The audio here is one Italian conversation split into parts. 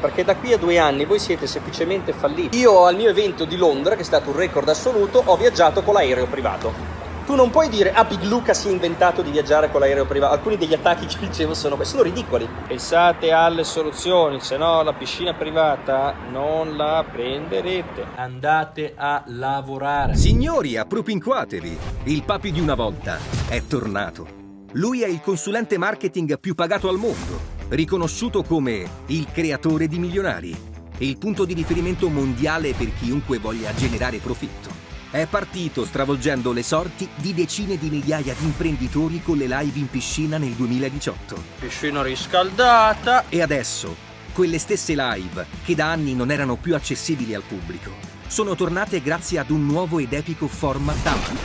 perché da qui a 2 anni voi siete semplicemente falliti. Io al mio evento di Londra, che è stato un record assoluto, ho viaggiato con l'aereo privato. Tu non puoi dire, ah, Big Luca si è inventato di viaggiare con l'aereo privato. Alcuni degli attacchi che dicevo sono ridicoli. Pensate alle soluzioni, se no la piscina privata non la prenderete. Andate a lavorare. Signori, appropinquatevi. Il papi di una volta è tornato. Lui è il consulente marketing più pagato al mondo, riconosciuto come il creatore di milionari, il punto di riferimento mondiale per chiunque voglia generare profitto. È partito stravolgendo le sorti di decine di migliaia di imprenditori con le live in piscina nel 2018. Piscina riscaldata. E adesso, quelle stesse live, che da anni non erano più accessibili al pubblico, sono tornate grazie ad un nuovo ed epico format download.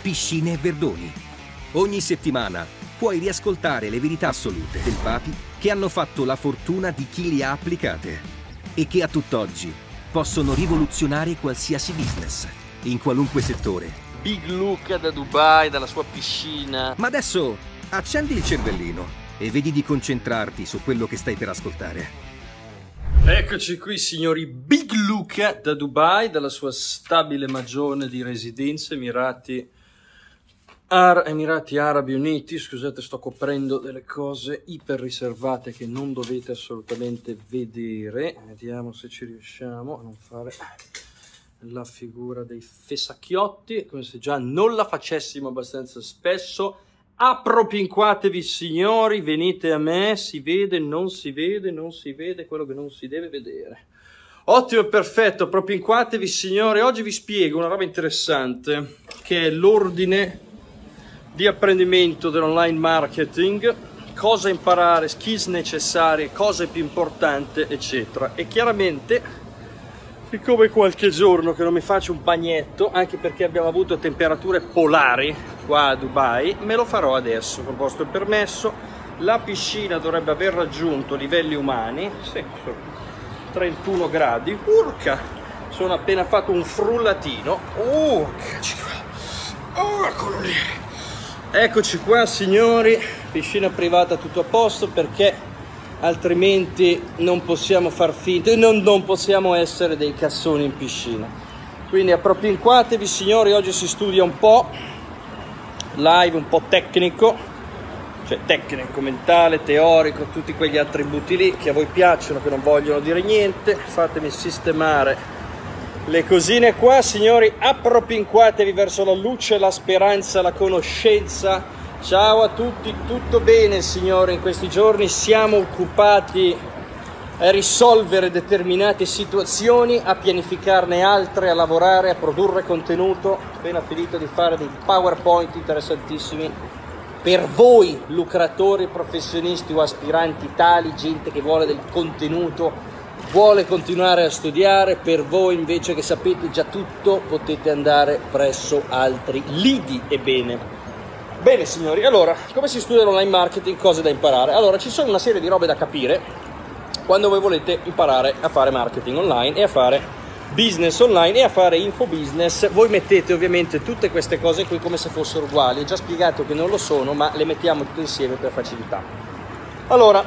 Piscine e Verdoni. Ogni settimana puoi riascoltare le verità assolute del Papi che hanno fatto la fortuna di chi li ha applicate e che a tutt'oggi possono rivoluzionare qualsiasi business, in qualunque settore. Big Luca da Dubai, dalla sua piscina. Ma adesso accendi il cervellino e vedi di concentrarti su quello che stai per ascoltare. Eccoci qui, signori. Big Luca da Dubai, dalla sua stabile magione di residenza, Emirati Arabi Uniti. Scusate, sto coprendo delle cose iper riservate che non dovete assolutamente vedere. Vediamo se ci riusciamo a non fare la figura dei fessacchiotti, come se già non la facessimo abbastanza spesso. Appropinquatevi, signori, venite a me. Si vede, non si vede quello che non si deve vedere. Ottimo, perfetto. Appropinquatevi, signori. Oggi vi spiego una roba interessante che è l'ordine di apprendimento dell'online marketing, cosa imparare, skills necessarie, cose più importanti, eccetera. E chiaramente, siccome qualche giorno che non mi faccio un bagnetto, anche perché abbiamo avuto temperature polari qua a Dubai, me lo farò adesso, con vostro permesso. La piscina dovrebbe aver raggiunto livelli umani, sì, 31 gradi, urca, sono appena fatto un frullatino, eccolo lì. Eccoci qua, signori, piscina privata tutto a posto, perché altrimenti non possiamo far finta e non possiamo essere dei cassoni in piscina. Quindi appropinquatevi, signori. Oggi si studia un po' live, un po' tecnico, cioè tecnico, mentale, teorico, tutti quegli attributi lì che a voi piacciono, che non vogliono dire niente. Fatemi sistemare le cosine qua, signori. Appropinquatevi verso la luce, la speranza, la conoscenza. Ciao a tutti, tutto bene, signori? In questi giorni siamo occupati a risolvere determinate situazioni, a pianificarne altre, a lavorare, a produrre contenuto. Appena finito di fare dei PowerPoint interessantissimi per voi, lucratori, professionisti o aspiranti tali, gente che vuole del contenuto, vuole continuare a studiare. Per voi invece che sapete già tutto, potete andare presso altri lidi. Ebbene, bene, signori, allora come si studia l'online marketing, cose da imparare? Allora, ci sono una serie di robe da capire quando voi volete imparare a fare marketing online e a fare business online e a fare info business. Voi mettete ovviamente tutte queste cose qui come se fossero uguali. Ho già spiegato che non lo sono, ma le mettiamo tutte insieme per facilità. Allora,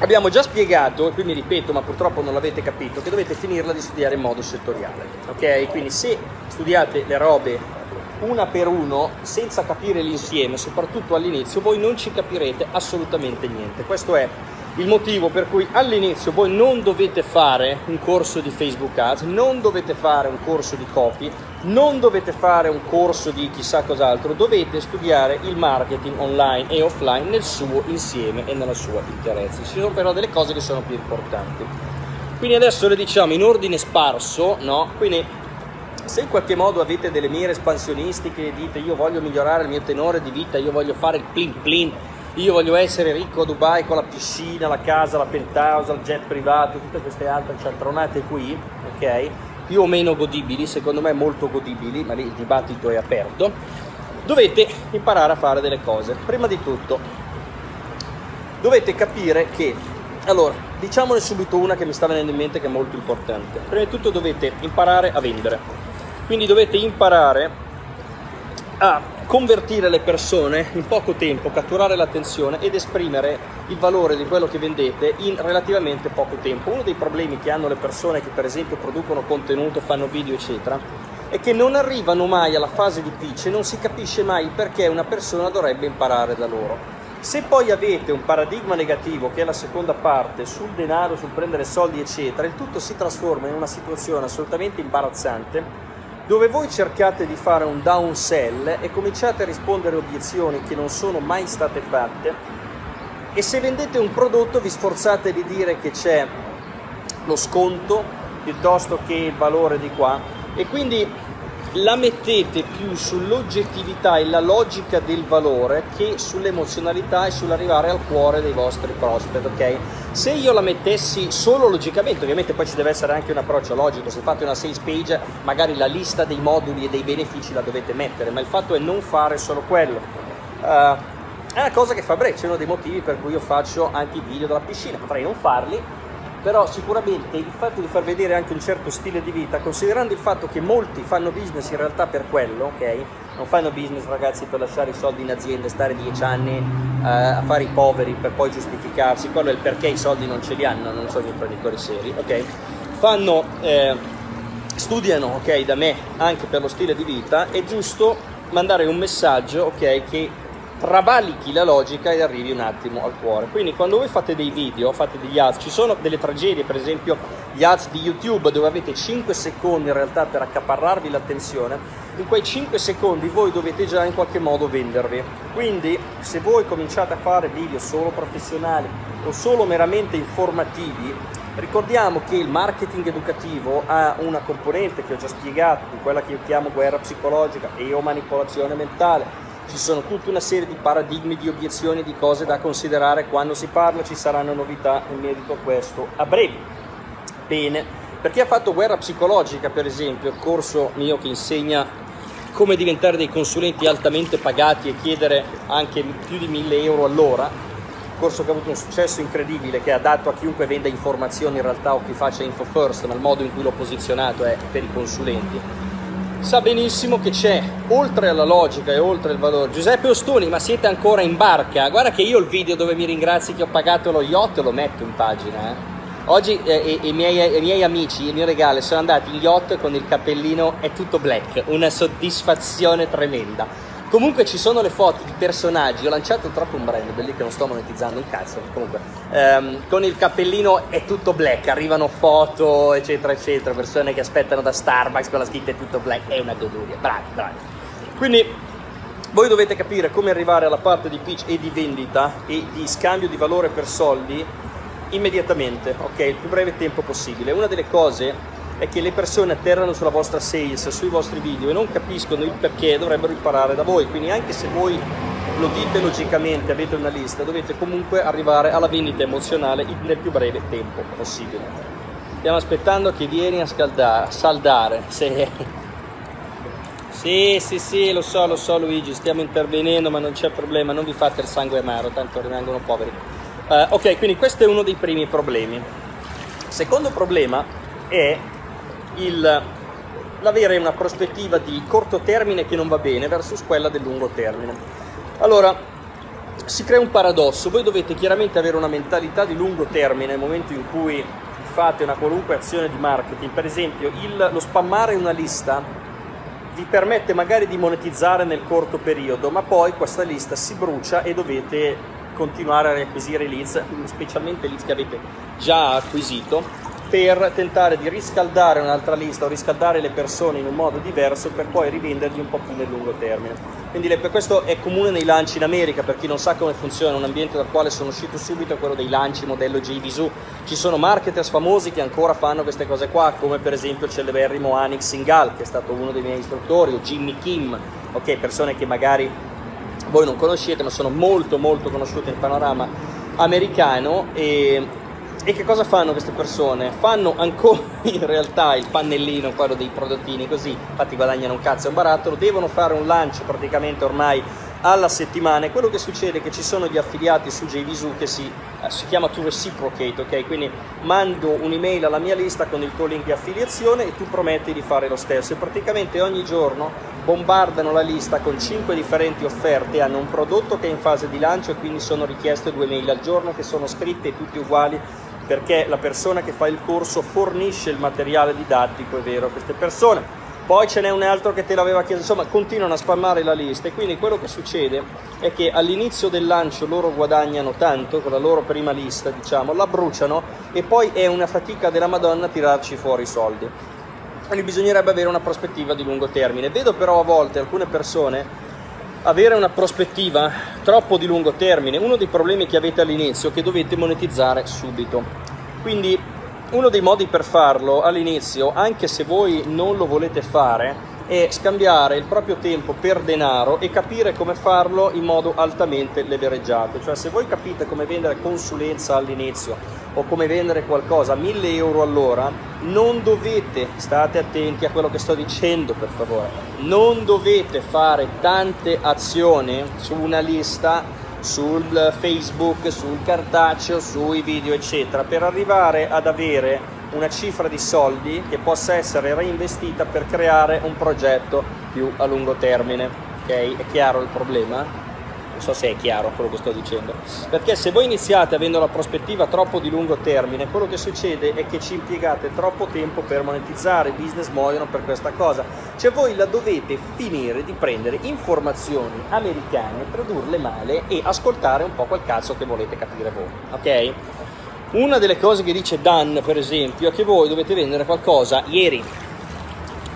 abbiamo già spiegato, e qui mi ripeto ma purtroppo non l'avete capito, che dovete finirla di studiare in modo settoriale, ok? Quindi se studiate le robe una per uno senza capire l'insieme, soprattutto all'inizio, voi non ci capirete assolutamente niente. Questo è il motivo per cui all'inizio voi non dovete fare un corso di Facebook Ads, non dovete fare un corso di copy, non dovete fare un corso di chissà cos'altro. Dovete studiare il marketing online e offline nel suo insieme e nella sua interezza. Ci sono però delle cose che sono più importanti, quindi adesso le diciamo in ordine sparso, no? Quindi se in qualche modo avete delle mire espansionistiche e dite io voglio migliorare il mio tenore di vita, io voglio fare il plin plin, io voglio essere ricco a Dubai con la piscina, la casa, la penthouse, il jet privato, tutte queste altre cialtronate qui, ok? Più o meno godibili, secondo me molto godibili, ma lì il dibattito è aperto. Dovete imparare a fare delle cose. Prima di tutto dovete capire che, allora, diciamone subito una che mi sta venendo in mente che è molto importante. Prima di tutto dovete imparare a vendere. Quindi dovete imparare a convertire le persone in poco tempo, catturare l'attenzione ed esprimere il valore di quello che vendete in relativamente poco tempo. Uno dei problemi che hanno le persone che per esempio producono contenuto, fanno video eccetera, è che non arrivano mai alla fase di pitch e non si capisce mai perché una persona dovrebbe imparare da loro. Se poi avete un paradigma negativo, che è la seconda parte, sul denaro, sul prendere soldi eccetera, il tutto si trasforma in una situazione assolutamente imbarazzante, dove voi cercate di fare un downsell e cominciate a rispondere obiezioni che non sono mai state fatte, e se vendete un prodotto vi sforzate di dire che c'è lo sconto piuttosto che il valore di qua, e quindi la mettete più sull'oggettività e la logica del valore che sull'emozionalità e sull'arrivare al cuore dei vostri prospect, ok? Se io la mettessi solo logicamente, ovviamente poi ci deve essere anche un approccio logico. Se fate una sales page magari la lista dei moduli e dei benefici la dovete mettere, ma il fatto è non fare solo quello. È una cosa che fa breccia, è uno dei motivi per cui io faccio anche i video della piscina, potrei non farli, però sicuramente il fatto di far vedere anche un certo stile di vita, considerando il fatto che molti fanno business in realtà per quello, ok? Non fanno business, ragazzi, per lasciare i soldi in azienda, stare 10 anni a fare i poveri per poi giustificarsi. Quello è il perché i soldi non ce li hanno, non sono imprenditori seri, ok? Fanno, studiano, ok, da me anche per lo stile di vita. È giusto mandare un messaggio, ok, che travalichi la logica e arrivi un attimo al cuore. Quindi quando voi fate dei video, fate degli ads, ci sono delle tragedie, per esempio gli ads di YouTube, dove avete 5 secondi in realtà per accaparrarvi l'attenzione. In quei 5 secondi voi dovete già in qualche modo vendervi. Quindi se voi cominciate a fare video solo professionali o solo meramente informativi, ricordiamo che il marketing educativo ha una componente che ho già spiegato, di quella che io chiamo guerra psicologica e o manipolazione mentale. Ci sono tutta una serie di paradigmi, di obiezioni, di cose da considerare quando si parla, ci saranno novità in merito a questo a breve. Bene, per chi ha fatto guerra psicologica, per esempio, il corso mio che insegna come diventare dei consulenti altamente pagati e chiedere anche più di 1.000 euro all'ora, corso che ha avuto un successo incredibile, che è adatto a chiunque venda informazioni in realtà o chi faccia info first, ma il modo in cui l'ho posizionato è per i consulenti. Sa benissimo che c'è, oltre alla logica e oltre il valore, Giuseppe Ostoni, ma siete ancora in barca? Guarda che io il video dove mi ringrazi che ho pagato lo yacht lo metto in pagina, eh. Oggi i miei amici, il mio regalo, sono andati in yacht con il cappellino è tutto black, una soddisfazione tremenda. Comunque ci sono le foto di personaggi, ho lanciato troppo un brand, lì che non sto monetizzando un cazzo, comunque, con il cappellino è tutto black, arrivano foto eccetera eccetera, persone che aspettano da Starbucks con la scritta è tutto black, è una goduria, bravi, bravi. Quindi voi dovete capire come arrivare alla parte di pitch e di vendita e di scambio di valore per soldi immediatamente, ok? Il più breve tempo possibile. Una delle cose è che le persone atterrano sulla vostra sales, sui vostri video e non capiscono il perché, dovrebbero imparare da voi. Quindi anche se voi lo dite logicamente, avete una lista, dovete comunque arrivare alla vendita emozionale nel più breve tempo possibile. Stiamo aspettando che vieni a saldare. Sì, lo so Luigi, stiamo intervenendo ma non c'è problema, non vi fate il sangue amaro, tanto rimangono poveri. Ok, quindi questo è uno dei primi problemi. Secondo problema è l'avere una prospettiva di corto termine che non va bene versus quella del lungo termine. Allora si crea un paradosso, voi dovete chiaramente avere una mentalità di lungo termine nel momento in cui fate una qualunque azione di marketing. Per esempio lo spammare una lista vi permette magari di monetizzare nel corto periodo, ma poi questa lista si brucia e dovete continuare a riacquisire leads, specialmente leads che avete già acquisito, per tentare di riscaldare un'altra lista o riscaldare le persone in un modo diverso per poi rivenderli un po' più nel lungo termine. Quindi questo è comune nei lanci in America, per chi non sa come funziona, un ambiente dal quale sono uscito subito è quello dei lanci modello JVZOO. Ci sono marketers famosi che ancora fanno queste cose qua, come per esempio il celeberrimo Anik Singal, che è stato uno dei miei istruttori, o Jimmy Kim, ok, persone che magari voi non conoscete ma sono molto molto conosciute nel panorama americano. E che cosa fanno queste persone? Fanno ancora in realtà il pannellino, quello dei prodottini così, infatti guadagnano un cazzo e un barattolo, devono fare un lancio praticamente ormai alla settimana, e quello che succede è che ci sono gli affiliati su JVZOO che si chiama To Reciprocate, ok? Quindi mando un'email alla mia lista con il tuo link di affiliazione e tu prometti di fare lo stesso, e praticamente ogni giorno bombardano la lista con 5 differenti offerte, hanno un prodotto che è in fase di lancio e quindi sono richieste 2 mail al giorno che sono scritte tutte uguali, perché la persona che fa il corso fornisce il materiale didattico, è vero, a queste persone. Poi ce n'è un altro che te l'aveva chiesto, insomma continuano a spammare la lista, e quindi quello che succede è che all'inizio del lancio loro guadagnano tanto con la loro prima lista, diciamo, la bruciano, e poi è una fatica della Madonna tirarci fuori i soldi. Quindi bisognerebbe avere una prospettiva di lungo termine. Vedo però a volte alcune persone avere una prospettiva troppo di lungo termine. Uno dei problemi che avete all'inizio è che dovete monetizzare subito, quindi uno dei modi per farlo all'inizio, anche se voi non lo volete fare, è scambiare il proprio tempo per denaro e capire come farlo in modo altamente levereggiato. Cioè, se voi capite come vendere consulenza all'inizio o come vendere qualcosa a 1.000 euro all'ora, non dovete, state attenti a quello che sto dicendo per favore, non dovete fare tante azioni su una lista, sul Facebook, sul cartaceo, sui video eccetera, per arrivare ad avere una cifra di soldi che possa essere reinvestita per creare un progetto più a lungo termine, ok? È chiaro il problema? Non so se è chiaro quello che sto dicendo, perché se voi iniziate avendo la prospettiva troppo di lungo termine, quello che succede è che ci impiegate troppo tempo per monetizzare, i business muoiono per questa cosa. Cioè voi la dovete finire di prendere informazioni americane, tradurle male e ascoltare un po' quel cazzo che volete capire voi, ok? Una delle cose che dice Dan, per esempio, è che voi dovete vendere qualcosa ieri,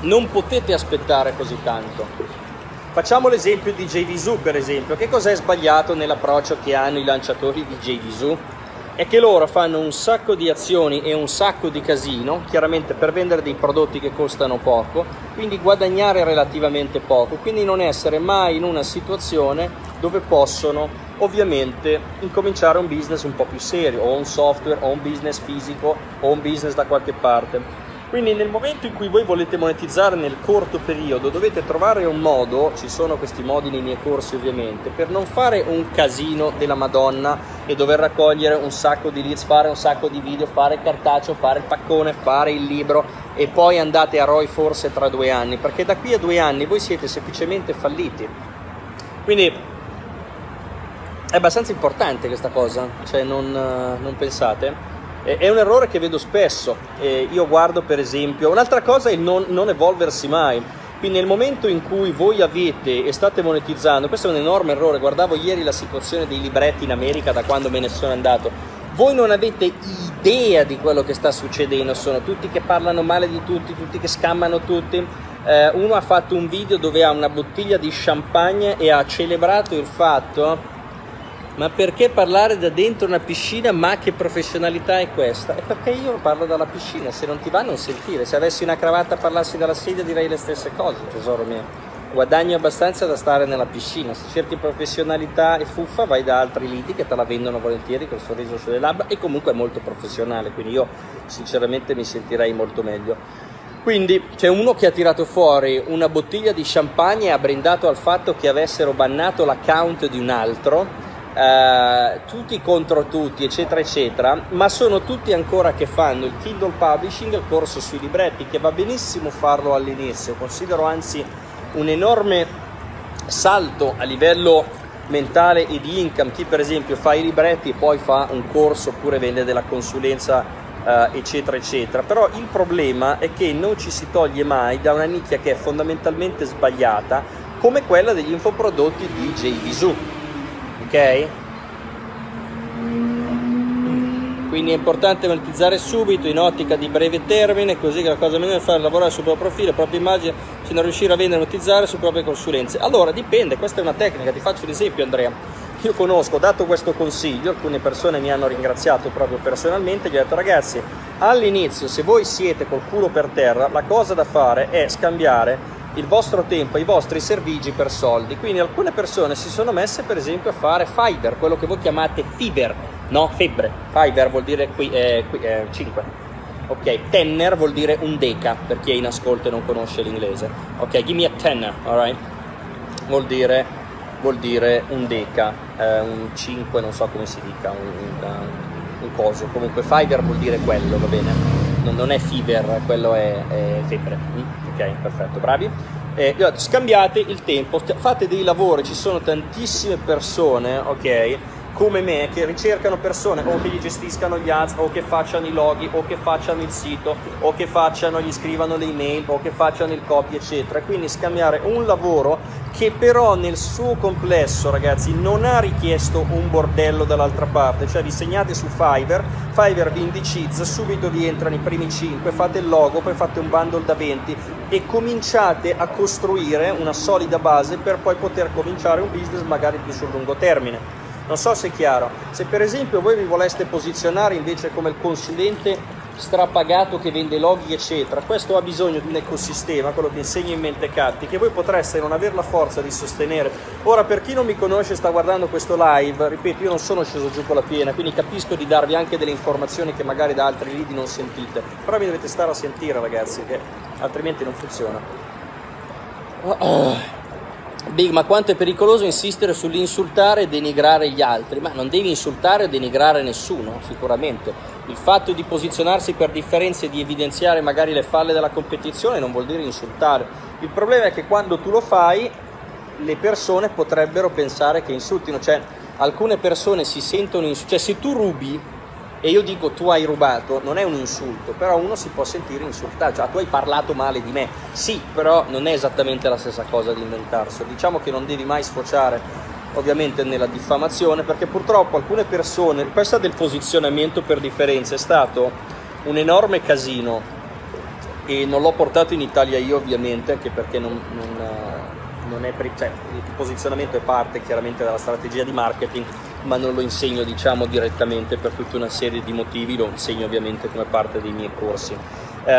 non potete aspettare così tanto. Facciamo l'esempio di JVZOO, per esempio. Che cos'è sbagliato nell'approccio che hanno i lanciatori di JVZOO? È che loro fanno un sacco di azioni e un sacco di casino, chiaramente per vendere dei prodotti che costano poco, quindi guadagnare relativamente poco, quindi non essere mai in una situazione dove possono ovviamente incominciare un business un po' più serio, o un software, o un business fisico, o un business da qualche parte. Quindi nel momento in cui voi volete monetizzare nel corto periodo, dovete trovare un modo, ci sono questi modi nei miei corsi ovviamente, per non fare un casino della Madonna e dover raccogliere un sacco di leads, fare un sacco di video, fare il cartaceo, fare il paccone, fare il libro, e poi andate a ROI forse tra 2 anni, perché da qui a 2 anni voi siete semplicemente falliti. Quindi è abbastanza importante questa cosa, cioè non pensate. È un errore che vedo spesso, io guardo per esempio, un'altra cosa è il non evolversi mai, quindi nel momento in cui voi avete e state monetizzando, questo è un enorme errore. Guardavo ieri la situazione dei libretti in America da quando me ne sono andato, voi non avete idea di quello che sta succedendo, sono tutti che parlano male di tutti, tutti che scammano tutti. Uno ha fatto un video dove ha una bottiglia di champagne e ha celebrato il fatto: ma perché parlare da dentro una piscina? Ma che professionalità è questa? È perché io parlo dalla piscina, se non ti va non sentire. Se avessi una cravatta e parlassi dalla sedia direi le stesse cose, tesoro mio. Guadagno abbastanza da stare nella piscina. Se cerchi professionalità e fuffa vai da altri liti che te la vendono volentieri col sorriso sulle labbra, e comunque è molto professionale, quindi io sinceramente mi sentirei molto meglio. Quindi c'è uno che ha tirato fuori una bottiglia di champagne e ha brindato al fatto che avessero bannato l'account di un altro. Tutti contro tutti eccetera eccetera, ma sono tutti ancora che fanno il Kindle Publishing, il corso sui libretti, che va benissimo farlo all'inizio, considero anzi un enorme salto a livello mentale e di income chi per esempio fa i libretti e poi fa un corso oppure vende della consulenza eccetera eccetera. Però il problema è che non ci si toglie mai da una nicchia che è fondamentalmente sbagliata, come quella degli infoprodotti di JVZOO. Okay. Quindi è importante monetizzare subito in ottica di breve termine, così che la cosa migliore è far lavorare sul proprio profilo, la propria immagine, se non riuscire a vendere e monetizzare sulle proprie consulenze. Allora dipende, questa è una tecnica, ti faccio un esempio Andrea. Io conosco, ho dato questo consiglio, alcune persone mi hanno ringraziato proprio personalmente, gli ho detto: ragazzi, all'inizio se voi siete col culo per terra, la cosa da fare è scambiare il vostro tempo, i vostri servigi per soldi. Quindi alcune persone si sono messe per esempio a fare Fiverr, quello che voi chiamate Fiverr, no? Febbre. Fiverr vuol dire 5, ok? Tenner vuol dire un deca, per chi è in ascolto e non conosce l'inglese, ok? Give me a tenner, alright? Vuol dire vuol dire un deca, un 5, non so come si dica, un coso. Comunque Fiverr vuol dire quello, va bene? Non è Fiverr, quello è febbre. Ok, perfetto, bravi. Scambiate il tempo, fate dei lavori, ci sono tantissime persone, ok, come me, che ricercano persone o che gli gestiscano gli ads, o che facciano i loghi, o che facciano il sito, o che facciano, gli scrivano le email, o che facciano il copy, eccetera. Quindi scambiare un lavoro che però nel suo complesso, ragazzi, non ha richiesto un bordello dall'altra parte. Cioè vi segnate su Fiverr, Fiverr vi indicizza, subito vi entrano i primi 5, fate il logo, poi fate un bundle da 20 e cominciate a costruire una solida base per poi poter cominciare un business magari più sul lungo termine. Non so se è chiaro. Se per esempio voi vi voleste posizionare invece come il consulente strapagato che vende loghi eccetera, questo ha bisogno di un ecosistema, quello che insegno in Mentecatti, che voi potreste non avere la forza di sostenere. Ora, per chi non mi conosce e sta guardando questo live, ripeto, io non sono sceso giù con la piena, quindi capisco di darvi anche delle informazioni che magari da altri lead non sentite, però vi dovete stare a sentire, ragazzi, che altrimenti non funziona. Big, ma quanto è pericoloso insistere sull'insultare e denigrare gli altri? Ma non devi insultare e denigrare nessuno, sicuramente. Il fatto di posizionarsi per differenze e di evidenziare magari le falle della competizione non vuol dire insultare. Il problema è che quando tu lo fai, le persone potrebbero pensare che insultino. Cioè, alcune persone si sentono insultate. Cioè, se tu rubi e io dico tu hai rubato, non è un insulto, però uno si può sentire insultato, cioè tu hai parlato male di me, sì, però non è esattamente la stessa cosa di inventarselo. Diciamo che non devi mai sfociare ovviamente nella diffamazione, perché purtroppo alcune persone, questa del posizionamento per differenza è stato un enorme casino e non l'ho portato in Italia io ovviamente, anche perché non è cioè, il posizionamento è parte chiaramente della strategia di marketing, ma non lo insegno, diciamo, direttamente per tutta una serie di motivi, lo insegno ovviamente come parte dei miei corsi.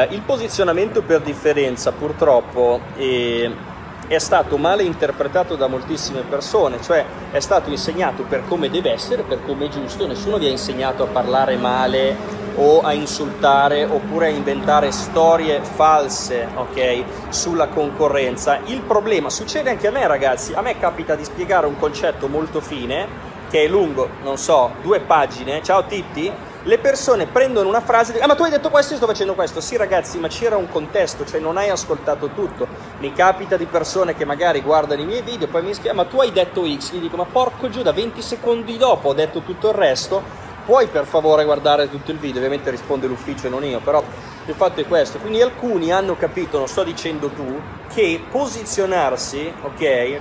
Il posizionamento per differenza purtroppo è stato male interpretato da moltissime persone, cioè è stato insegnato per come deve essere, per come è giusto, nessuno vi ha insegnato a parlare male o a insultare oppure a inventare storie false, ok, sulla concorrenza. Il problema, succede anche a me, ragazzi, a me capita di spiegare un concetto molto fine, che è lungo, non so, 2 pagine, ciao Titti, le persone prendono una frase e dicono, ma tu hai detto questo, io sto facendo questo. Sì, ragazzi, ma c'era un contesto, cioè non hai ascoltato tutto. Mi capita di persone che magari guardano i miei video, poi mi scrivono, ma tu hai detto X, gli dico, ma porco Giuda, 20 secondi dopo ho detto tutto il resto, puoi per favore guardare tutto il video? Ovviamente risponde l'ufficio e non io, però il fatto è questo. Quindi alcuni hanno capito, non sto dicendo tu, che posizionarsi, ok,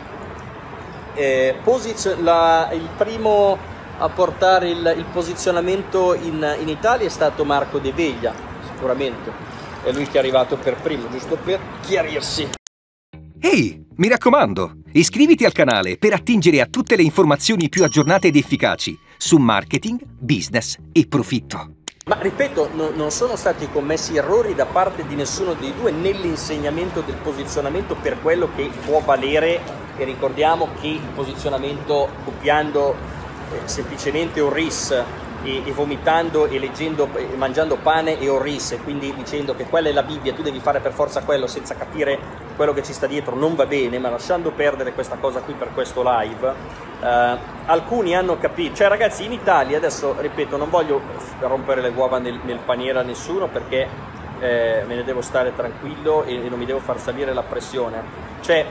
il primo a portare il posizionamento in Italia è stato Marco De Veglia, sicuramente è lui che è arrivato per primo, giusto per chiarirsi. Ehi, mi raccomando, iscriviti al canale per attingere a tutte le informazioni più aggiornate ed efficaci su marketing, business e profitto. Ma ripeto, non sono stati commessi errori da parte di nessuno dei due nell'insegnamento del posizionamento per quello che può valere, e ricordiamo che il posizionamento copiando semplicemente un RIS e vomitando e leggendo e mangiando pane e orrisse, quindi dicendo che quella è la Bibbia, tu devi fare per forza quello senza capire quello che ci sta dietro, non va bene. Ma lasciando perdere questa cosa qui per questo live, alcuni hanno capito, cioè ragazzi, in Italia adesso, ripeto, non voglio rompere le uova nel paniere a nessuno, perché me ne devo stare tranquillo e non mi devo far salire la pressione, cioè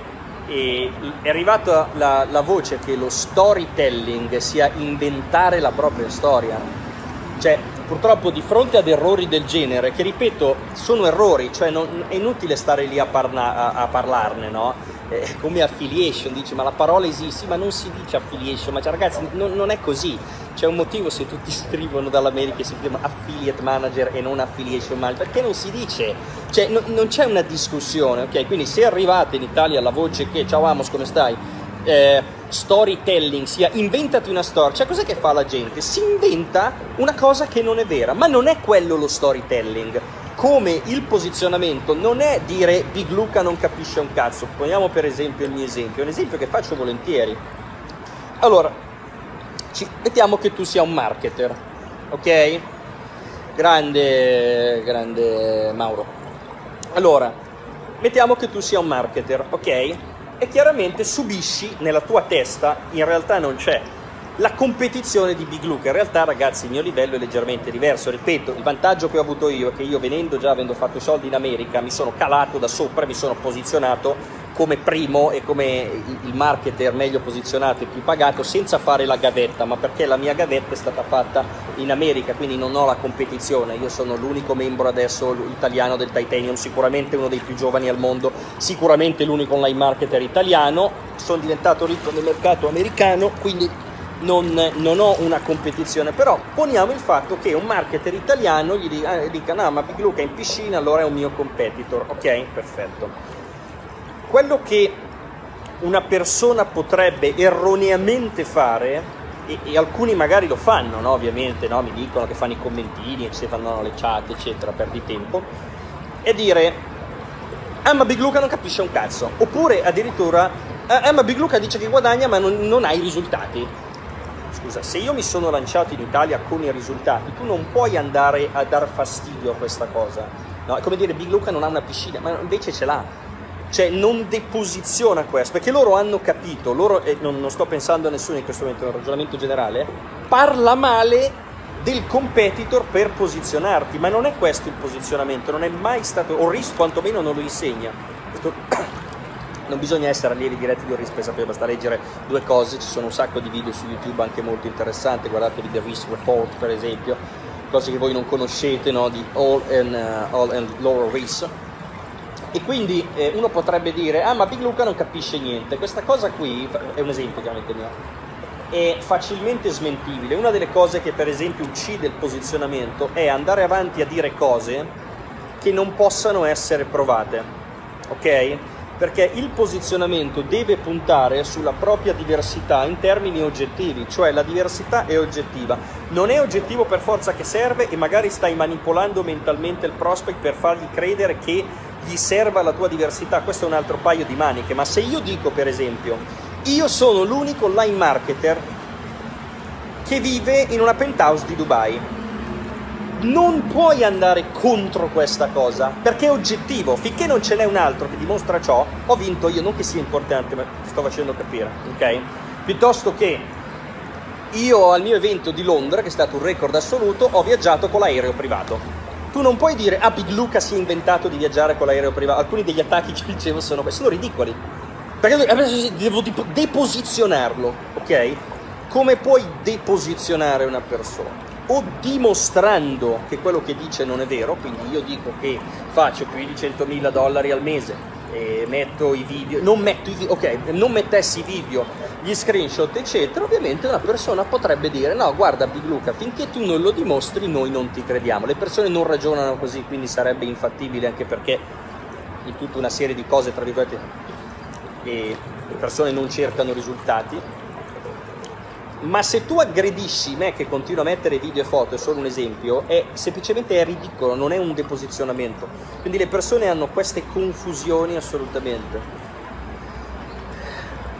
è arrivata la voce che lo storytelling sia inventare la propria storia. Cioè purtroppo di fronte ad errori del genere, che ripeto sono errori, cioè è inutile stare lì a parlarne, no? Come affiliation, dici ma la parola esiste, sì, ma non si dice affiliation, ma cioè, ragazzi non è così, c'è un motivo se tutti scrivono dall'America e si chiama affiliate manager e non affiliation manager, perché non si dice, cioè non c'è una discussione, ok? Quindi se arrivate in Italia la voce che ciao Amos come stai, storytelling sia inventati una storia, cioè cos'è che fa la gente? Si inventa una cosa che non è vera, ma non è quello lo storytelling. Come il posizionamento non è dire Big Luca non capisce un cazzo. Poniamo per esempio il mio esempio, un esempio che faccio volentieri. Allora, mettiamo che tu sia un marketer, ok? Grande Mauro. Allora, mettiamo che tu sia un marketer, ok? e chiaramente subisci nella tua testa, in realtà non c'è, la competizione di Big Look. In realtà, ragazzi, il mio livello è leggermente diverso. Ripeto, il vantaggio che ho avuto io è che io venendo già, avendo fatto i soldi in America, mi sono calato da sopra, mi sono posizionato come primo e come il marketer meglio posizionato e più pagato, senza fare la gavetta, ma perché la mia gavetta è stata fatta in America, quindi non ho la competizione. Io sono l'unico membro adesso italiano del Titanium, sicuramente uno dei più giovani al mondo, sicuramente l'unico online marketer italiano, sono diventato ricco nel mercato americano, quindi non ho una competizione. Però poniamo il fatto che un marketer italiano gli dica no, ma Big Luca è in piscina, allora è un mio competitor. Ok, perfetto. Quello che una persona potrebbe erroneamente fare, e alcuni magari lo fanno, no? Ovviamente, no? Mi dicono che fanno i commentini, eccetera, fanno le chat, eccetera, perdi tempo, è dire ah, ma Big Luca non capisce un cazzo, oppure addirittura ah, ma Big Luca dice che guadagna ma non ha i risultati. Scusa, se io mi sono lanciato in Italia con i risultati, tu non puoi andare a dar fastidio a questa cosa, no? È come dire Big Luca non ha una piscina, ma invece ce l'ha, cioè non deposiziona questo, perché loro hanno capito, loro, e non sto pensando a nessuno in questo momento, è un ragionamento generale, parla male del competitor per posizionarti, ma non è questo il posizionamento, non è mai stato, o RIS quantomeno non lo insegna, questo... Non bisogna essere allievi diretti di Orris per sapere, basta leggere due cose, ci sono un sacco di video su YouTube anche molto interessanti, guardatevi The Risk Report per esempio, cose che voi non conoscete, no? Di All and Laurel Risk. E quindi uno potrebbe dire, ah ma Big Luca non capisce niente, questa cosa qui, è un esempio chiaramente mio, è facilmente smentibile. Una delle cose che per esempio uccide il posizionamento è andare avanti a dire cose che non possano essere provate, ok? Perché il posizionamento deve puntare sulla propria diversità in termini oggettivi, cioè la diversità è oggettiva. Non è oggettivo per forza che serve e magari stai manipolando mentalmente il prospect per fargli credere che gli serva la tua diversità, questo è un altro paio di maniche. Ma se io dico per esempio, io sono l'unico online marketer che vive in una penthouse di Dubai, non puoi andare contro questa cosa, perché è oggettivo, finché non ce n'è un altro che dimostra ciò, ho vinto io, non che sia importante, ma ti sto facendo capire, ok? Piuttosto che io al mio evento di Londra, che è stato un record assoluto, ho viaggiato con l'aereo privato. Tu non puoi dire, ah Big Luca si è inventato di viaggiare con l'aereo privato, alcuni degli attacchi che dicevo sono ridicoli, perché devo deposizionarlo, ok? Come puoi deposizionare una persona? O dimostrando che quello che dice non è vero, quindi io dico che faccio più di $100.000 al mese e metto i video, non mettessi i video, gli screenshot eccetera, ovviamente una persona potrebbe dire no guarda Big Luca, finché tu non lo dimostri noi non ti crediamo. Le persone non ragionano così, quindi sarebbe infattibile, anche perché in tutta una serie di cose tra virgolette le persone non cercano risultati. Ma se tu aggredisci me che continuo a mettere video e foto, è solo un esempio, è semplicemente è ridicolo, non è un deposizionamento. Quindi le persone hanno queste confusioni assolutamente.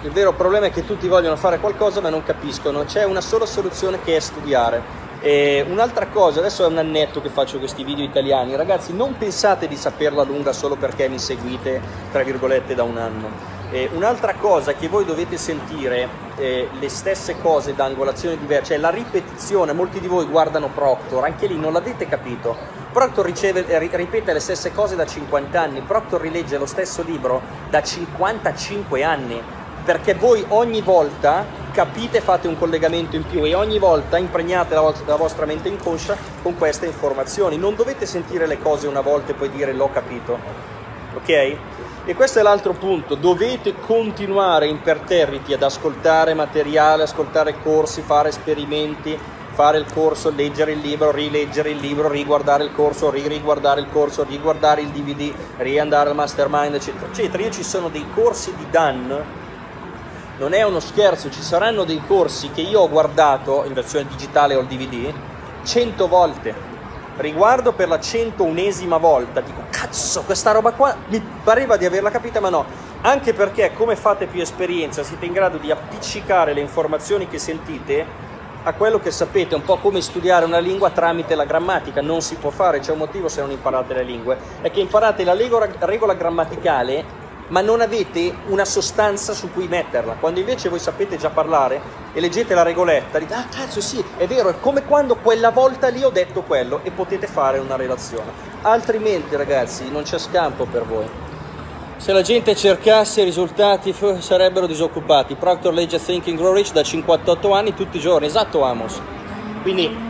Il vero problema è che tutti vogliono fare qualcosa ma non capiscono, c'è una sola soluzione che è studiare. E un'altra cosa, adesso è un annetto che faccio questi video italiani, ragazzi non pensate di saperla lunga solo perché mi seguite tra virgolette da un anno. Un'altra cosa che voi dovete sentire, le stesse cose da angolazioni diverse, cioè la ripetizione, molti di voi guardano Proctor, anche lì non l'avete capito, Proctor ripete le stesse cose da 50 anni, Proctor rilegge lo stesso libro da 55 anni. Perché voi ogni volta capite, fate un collegamento in più e ogni volta impregnate la vostra mente inconscia con queste informazioni. Non dovete sentire le cose una volta e poi dire l'ho capito, ok? E questo è l'altro punto, dovete continuare imperterriti ad ascoltare materiale, ascoltare corsi, fare esperimenti, fare il corso, leggere il libro, rileggere il libro, riguardare il corso, riguardare il corso, riguardare il DVD, riandare al mastermind, eccetera, eccetera. Io ci sono dei corsi di Dan, non è uno scherzo, ci saranno dei corsi che io ho guardato in versione digitale o il DVD 100 volte, riguardo per la 101esima volta, dico cazzo questa roba qua mi pareva di averla capita ma no, anche perché come fate più esperienza siete in grado di appiccicare le informazioni che sentite a quello che sapete, un po' come studiare una lingua tramite la grammatica, non si può fare, c'è un motivo se non imparate le lingue, è che imparate la regola grammaticale ma non avete una sostanza su cui metterla, quando invece voi sapete già parlare e leggete la regoletta, dite, ah cazzo sì, è vero, è come quando quella volta lì ho detto quello, e potete fare una relazione. Altrimenti ragazzi non c'è scampo per voi. Se la gente cercasse i risultati sarebbero disoccupati. Proctor legge Thinking Grow Rich da 58 anni tutti i giorni, esatto Amos. Quindi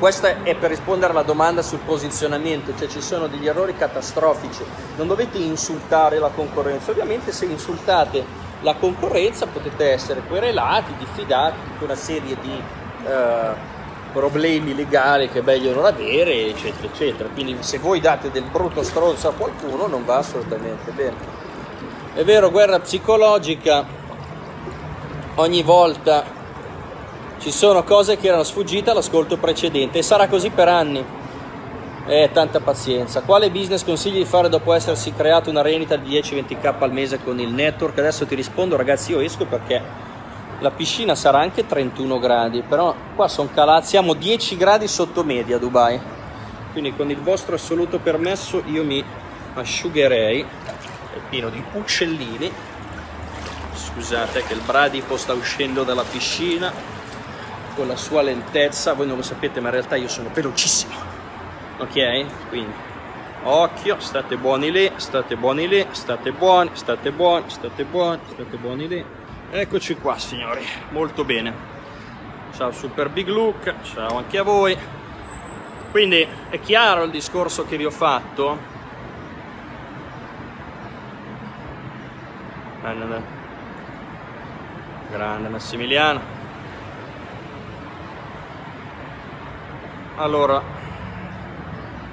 questo è per rispondere alla domanda sul posizionamento, cioè ci sono degli errori catastrofici, non dovete insultare la concorrenza, ovviamente se insultate la concorrenza potete essere querelati, diffidati, tutta una serie di problemi legali che è meglio non avere, eccetera eccetera. Quindi se voi date del brutto stronzo a qualcuno non va assolutamente bene. È vero, guerra psicologica, ogni volta ci sono cose che erano sfuggite all'ascolto precedente e sarà così per anni. Tanta pazienza. Quale business consigli di fare dopo essersi creato una rendita di 10-20k al mese con il network? Adesso ti rispondo ragazzi, io esco perché la piscina sarà anche 31 gradi, però qua sono calati, siamo 10 gradi sotto media a Dubai, quindi con il vostro assoluto permesso io mi asciugherei, è pieno di uccellini, scusate che il bradipo sta uscendo dalla piscina con la sua lentezza, voi non lo sapete ma in realtà io sono velocissimo, ok? Quindi occhio, state buoni lì, state buoni lì, state buoni, state buoni, state buoni, state buoni lì. Eccoci qua signori, molto bene, ciao Super Big Luke, ciao anche a voi. Quindi è chiaro il discorso che vi ho fatto? Grande Massimiliano. Allora,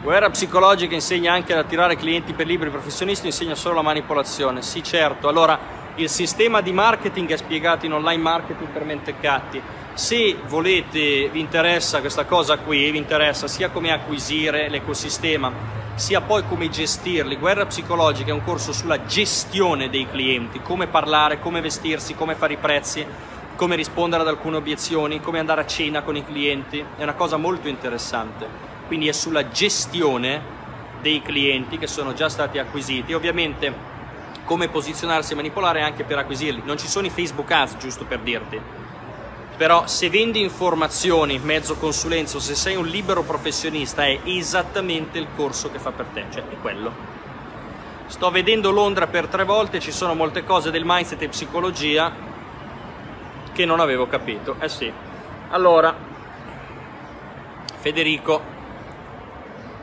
guerra psicologica insegna anche ad attirare clienti per liberi professionisti, insegna solo la manipolazione. Sì, certo. Allora, il sistema di marketing è spiegato in Online Marketing per Mentecatti. Se volete, vi interessa questa cosa qui, vi interessa sia come acquisire l'ecosistema, sia poi come gestirli. Guerra psicologica è un corso sulla gestione dei clienti, come parlare, come vestirsi, come fare i prezzi, come rispondere ad alcune obiezioni, come andare a cena con i clienti, è una cosa molto interessante, quindi è sulla gestione dei clienti che sono già stati acquisiti e ovviamente come posizionarsi e manipolare anche per acquisirli. Non ci sono i Facebook Ads, giusto per dirti, però se vendi informazioni, mezzo consulenza, se sei un libero professionista è esattamente il corso che fa per te, cioè è quello. Sto vedendo Londra per 3 volte, ci sono molte cose del mindset e psicologia che non avevo capito, eh sì. Allora, Federico,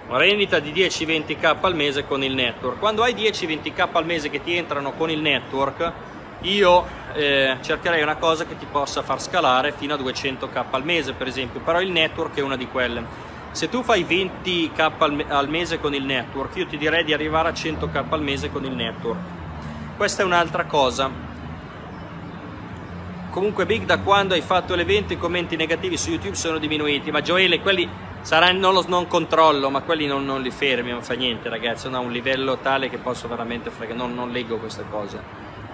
rendita di 10-20k al mese con il network. Quando hai 10-20k al mese che ti entrano con il network, io cercherei una cosa che ti possa far scalare fino a 200k al mese, per esempio, però il network è una di quelle. Se tu fai 20k al mese con il network, io ti direi di arrivare a 100k al mese con il network. Questa è un'altra cosa. Comunque Big, da quando hai fatto l'evento i commenti negativi su YouTube sono diminuiti, ma Joele quelli saranno, non controllo, ma quelli non li fermi, non fa niente ragazzi, sono a un livello tale che posso veramente fregare, non leggo queste cose,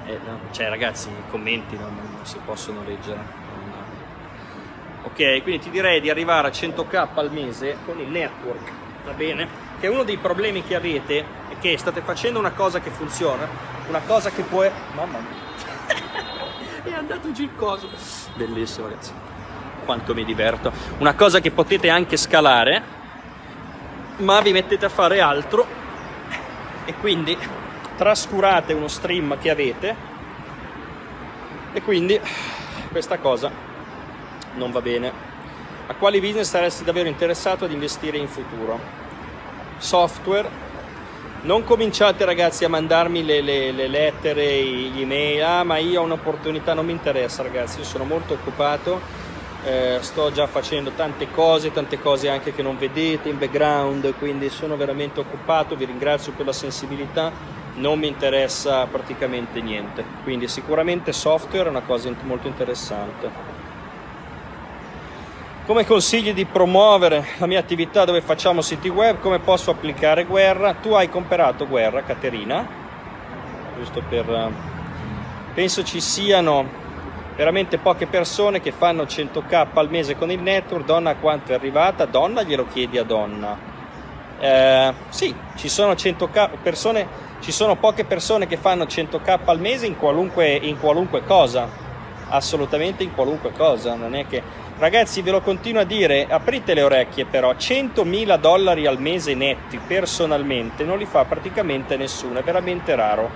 no, cioè ragazzi i commenti non si possono leggere, no. Ok, quindi ti direi di arrivare a 100k al mese con il network, va bene? Che uno dei problemi che avete è che state facendo una cosa che funziona, una cosa che può... mamma mia è andato giù il coso, bellissimo ragazzi, quanto mi diverto. Una cosa che potete anche scalare, ma vi mettete a fare altro e quindi trascurate uno stream che avete e quindi questa cosa non va bene. A quali business saresti davvero interessato ad investire in futuro? Software. Non cominciate ragazzi a mandarmi le lettere, gli email, ah ma io ho un'opportunità, non mi interessa ragazzi, io sono molto occupato, sto già facendo tante cose anche che non vedete in background, quindi sono veramente occupato, vi ringrazio per la sensibilità, non mi interessa praticamente niente, quindi sicuramente software è una cosa molto interessante. Come consigli di promuovere la mia attività dove facciamo siti web? Come posso applicare guerra? Tu hai comprato guerra, Caterina, giusto per... Penso ci siano veramente poche persone che fanno 100k al mese con il network. Donna, quanto è arrivata? Donna, glielo chiedi a Donna. Sì, ci sono 100k persone Ci sono poche persone che fanno 100k al mese in qualunque cosa, assolutamente in qualunque cosa. Non è che, ragazzi, ve lo continuo a dire, aprite le orecchie, però $100.000 al mese netti personalmente non li fa praticamente nessuno, è veramente raro,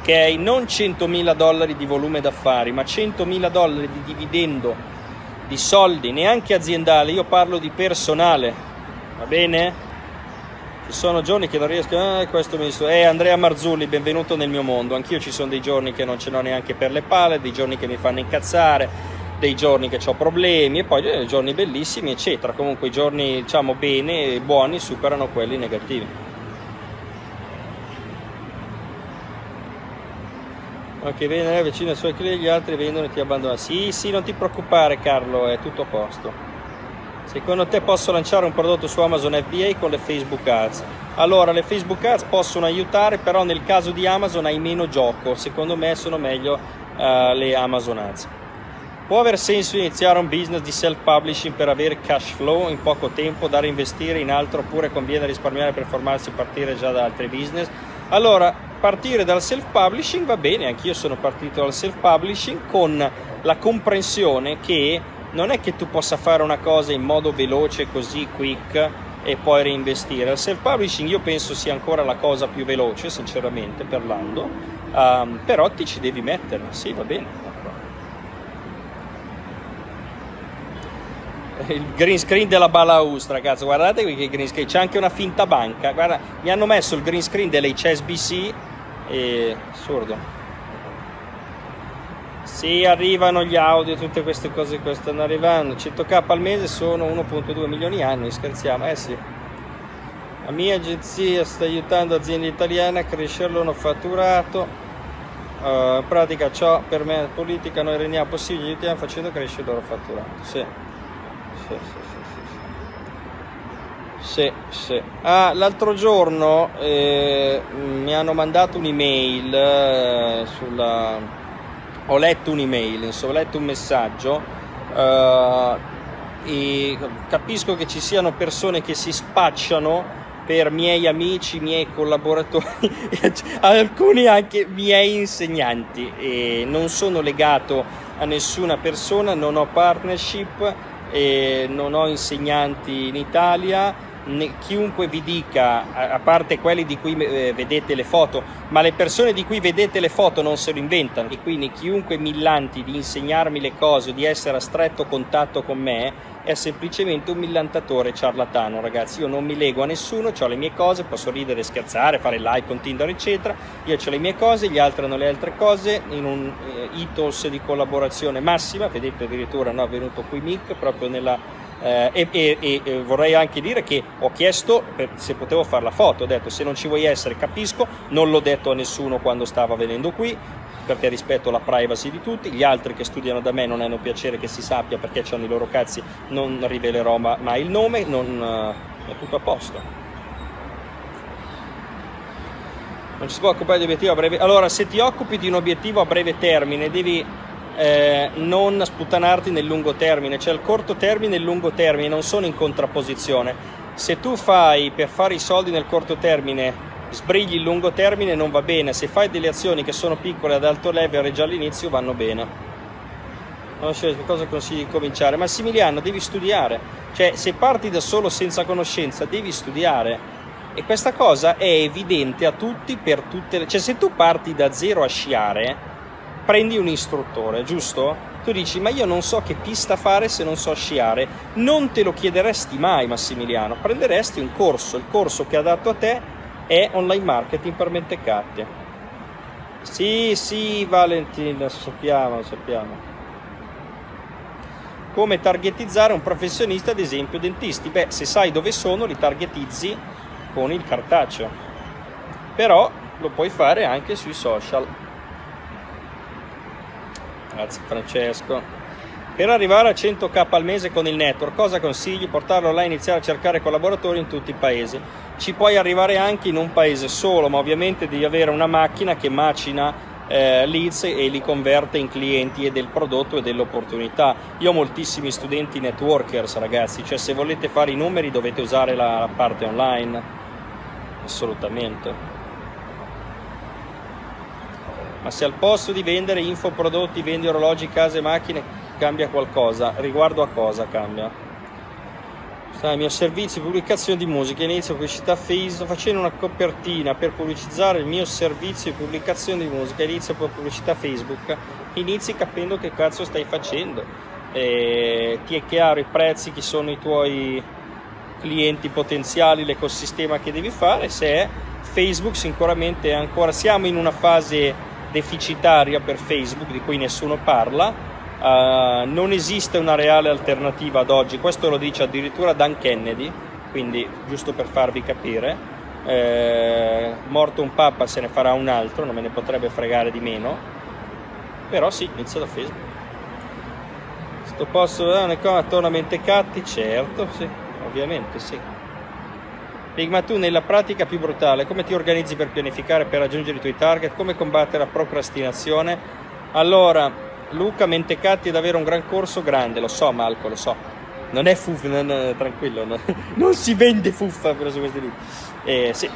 ok? Non $100.000 di volume d'affari, ma $100.000 di dividendo, di soldi, neanche aziendale, io parlo di personale, va bene? Ci sono giorni che non riesco, questo mi dice, Andrea Marzulli, benvenuto nel mio mondo. Anch'io ci sono dei giorni che non ce n'ho neanche per le palle, dei giorni che mi fanno incazzare, dei giorni che ho problemi e poi giorni bellissimi eccetera. Comunque i giorni, diciamo, bene, buoni superano quelli negativi. Ok, viene vicino ai suoi clienti, gli altri vendono e ti abbandonano. Sì, non ti preoccupare Carlo, è tutto a posto. Secondo te posso lanciare un prodotto su Amazon FBA con le Facebook Ads? Allora, le Facebook Ads possono aiutare, però nel caso di Amazon hai meno gioco. Secondo me sono meglio le Amazon Ads. Può aver senso iniziare un business di self-publishing per avere cash flow in poco tempo da reinvestire in altro, oppure conviene risparmiare per formarsi e partire già da altri business? Allora, partire dal self-publishing va bene, anch'io sono partito dal self-publishing con la comprensione che non è che tu possa fare una cosa in modo veloce, così quick, e poi reinvestire. Il self-publishing io penso sia ancora la cosa più veloce, sinceramente parlando, però ti ci devi mettere, sì, va bene. Il green screen della balaustra, cazzo, guardate qui che green screen, c'è anche una finta banca, guarda, mi hanno messo il green screen dell'HSBC, e assurdo. Sì, arrivano gli audio, tutte queste cose che stanno arrivando. 100k al mese sono 1.2 milioni annui, scherziamo? Eh sì. La mia agenzia sta aiutando aziende italiane a crescere il loro fatturato. In pratica ciò per me politica noi rendiamo possibile, aiutiamo facendo crescere il loro fatturato. Sì. Sì, sì, sì, sì. Sì, sì. Ah, l'altro giorno mi hanno mandato un'email sulla... Ho letto un'email, insomma, ho letto un messaggio e capisco che ci siano persone che si spacciano per miei amici, miei collaboratori, alcuni anche miei insegnanti, e non sono legato a nessuna persona, non ho partnership, e non ho insegnanti in Italia. Chiunque vi dica, a parte quelli di cui vedete le foto, ma le persone di cui vedete le foto non se lo inventano, e quindi chiunque millanti di insegnarmi le cose, di essere a stretto contatto con me, è semplicemente un millantatore ciarlatano. Ragazzi, io non mi lego a nessuno, ho le mie cose, posso ridere, scherzare, fare live con Tinder eccetera, io ho le mie cose, gli altri hanno le altre cose, in un ethos di collaborazione massima. Vedete, addirittura no, è venuto qui Mick proprio nella... E vorrei anche dire che ho chiesto se potevo fare la foto, ho detto se non ci vuoi essere capisco, non l'ho detto a nessuno quando stava venendo qui perché rispetto alla privacy di tutti. Gli altri che studiano da me non hanno piacere che si sappia perché c'hanno i loro cazzi, non rivelerò mai il nome, è tutto a posto. Non ci si può occupare di obiettivo a breve. Allora, se ti occupi di un obiettivo a breve termine devi non sputtanarti nel lungo termine, cioè il corto termine e il lungo termine non sono in contrapposizione. Se tu fai per fare i soldi nel corto termine, sbrigli il lungo termine, non va bene. Se fai delle azioni che sono piccole ad alto leverage già all'inizio vanno bene. Non so cosa consigli di cominciare, ma Massimiliano, devi studiare, cioè se parti da solo senza conoscenza devi studiare, e questa cosa è evidente a tutti, per tutte le... cioè se tu parti da zero a sciare prendi un istruttore, giusto? Tu dici, ma io non so che pista fare se non so sciare. Non te lo chiederesti mai, Massimiliano. Prenderesti un corso. Il corso che è adatto a te è Online Marketing per Mentecatti. Sì, sì, Valentina, sappiamo. Come targetizzare un professionista, ad esempio dentisti? Beh, se sai dove sono, li targetizzi con il cartaceo. Però lo puoi fare anche sui social. Grazie Francesco. Per arrivare a 100k al mese con il network, cosa consigli? Portarlo online e iniziare a cercare collaboratori in tutti i paesi. Ci puoi arrivare anche in un paese solo, ma ovviamente devi avere una macchina che macina leads e li converte in clienti e del prodotto e dell'opportunità. Io ho moltissimi studenti networkers, ragazzi, cioè se volete fare i numeri dovete usare la parte online, assolutamente. ma se al posto di vendere infoprodotti vendi orologi, case, macchine, cambia qualcosa? Riguardo a cosa cambia? Sai, il mio servizio, pubblicazione di musica, inizio pubblicità Facebook, sto facendo una copertina per pubblicizzare il mio servizio di pubblicazione di musica, inizio pubblicità Facebook, inizi capendo che cazzo stai facendo, ti è chiaro i prezzi, chi sono i tuoi clienti potenziali, l'ecosistema che devi fare. Se è Facebook, sicuramente ancora siamo in una fase deficitaria per Facebook di cui nessuno parla, non esiste una reale alternativa ad oggi, questo lo dice addirittura Dan Kennedy, quindi giusto per farvi capire, morto un papa se ne farà un altro, non me ne potrebbe fregare di meno, però sì, inizia da Facebook. Sto posto attorno a Mentecatti, certo, sì, ovviamente sì. Enigma, tu nella pratica più brutale, come ti organizzi per pianificare, per raggiungere i tuoi target, come combattere la procrastinazione? Allora, Luca, Mentecatti è davvero un gran corso, grande, lo so Malco, lo so, non è fuffa, tranquillo, non si vende fuffa per questi lì. Sì.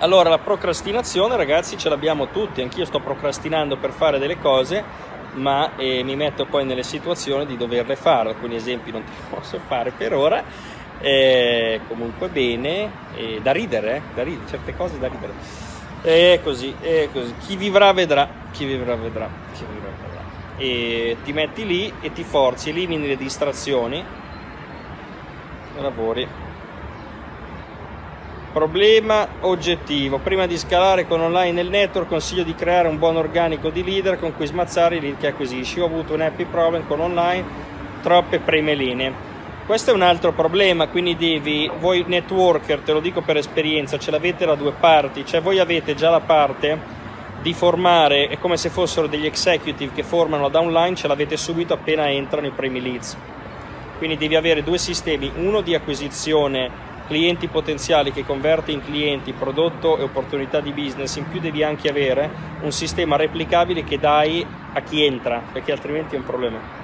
Allora, la procrastinazione, ragazzi, ce l'abbiamo tutti, anch'io sto procrastinando per fare delle cose, ma mi metto poi nelle situazioni di doverle fare, alcuni esempi non ti posso fare per ora. Comunque bene, da ridere, certe cose da ridere, è così, chi vivrà vedrà. E ti metti lì e ti forzi, elimini le distrazioni e lavori. Problema oggettivo: prima di scalare con online nel network consiglio di creare un buon organico di leader con cui smazzare i lead che acquisisci. Ho avuto un happy problem con online, troppe prime linee. Questo è un altro problema, quindi voi networker, te lo dico per esperienza, ce l'avete da due parti, cioè voi avete già la parte di formare, è come se fossero degli executive che formano da online, ce l'avete subito appena entrano i primi leads. Quindi devi avere due sistemi, uno di acquisizione, clienti potenziali che converte in clienti, prodotto e opportunità di business, in più devi anche avere un sistema replicabile che dai a chi entra, perché altrimenti è un problema.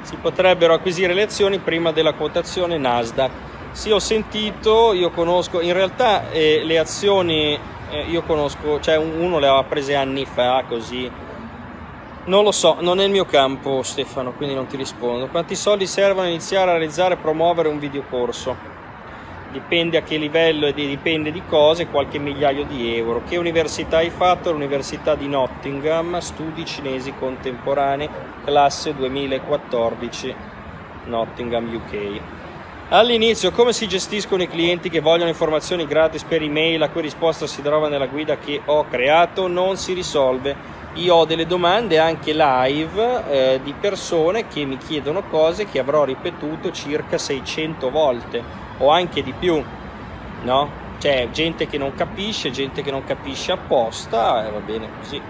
Si potrebbero acquisire le azioni prima della quotazione Nasdaq. Sì, ho sentito, io conosco, in realtà le azioni io conosco, cioè uno le aveva prese anni fa, così. Non lo so, non è il mio campo, Stefano, quindi non ti rispondo. Quanti soldi servono a iniziare a realizzare e promuovere un videocorso? Dipende a che livello e dipende di cose, qualche migliaio di euro. Che università hai fatto? L'università di Nottingham, studi cinesi contemporanei, classe 2014, Nottingham, UK. All'inizio, come si gestiscono i clienti che vogliono informazioni gratis per email, la cui risposta si trova nella guida che ho creato? Non si risolve. Io ho delle domande anche live di persone che mi chiedono cose che avrò ripetuto circa 600 volte o anche di più, no? Cioè gente che non capisce, gente che non capisce apposta, e va bene così.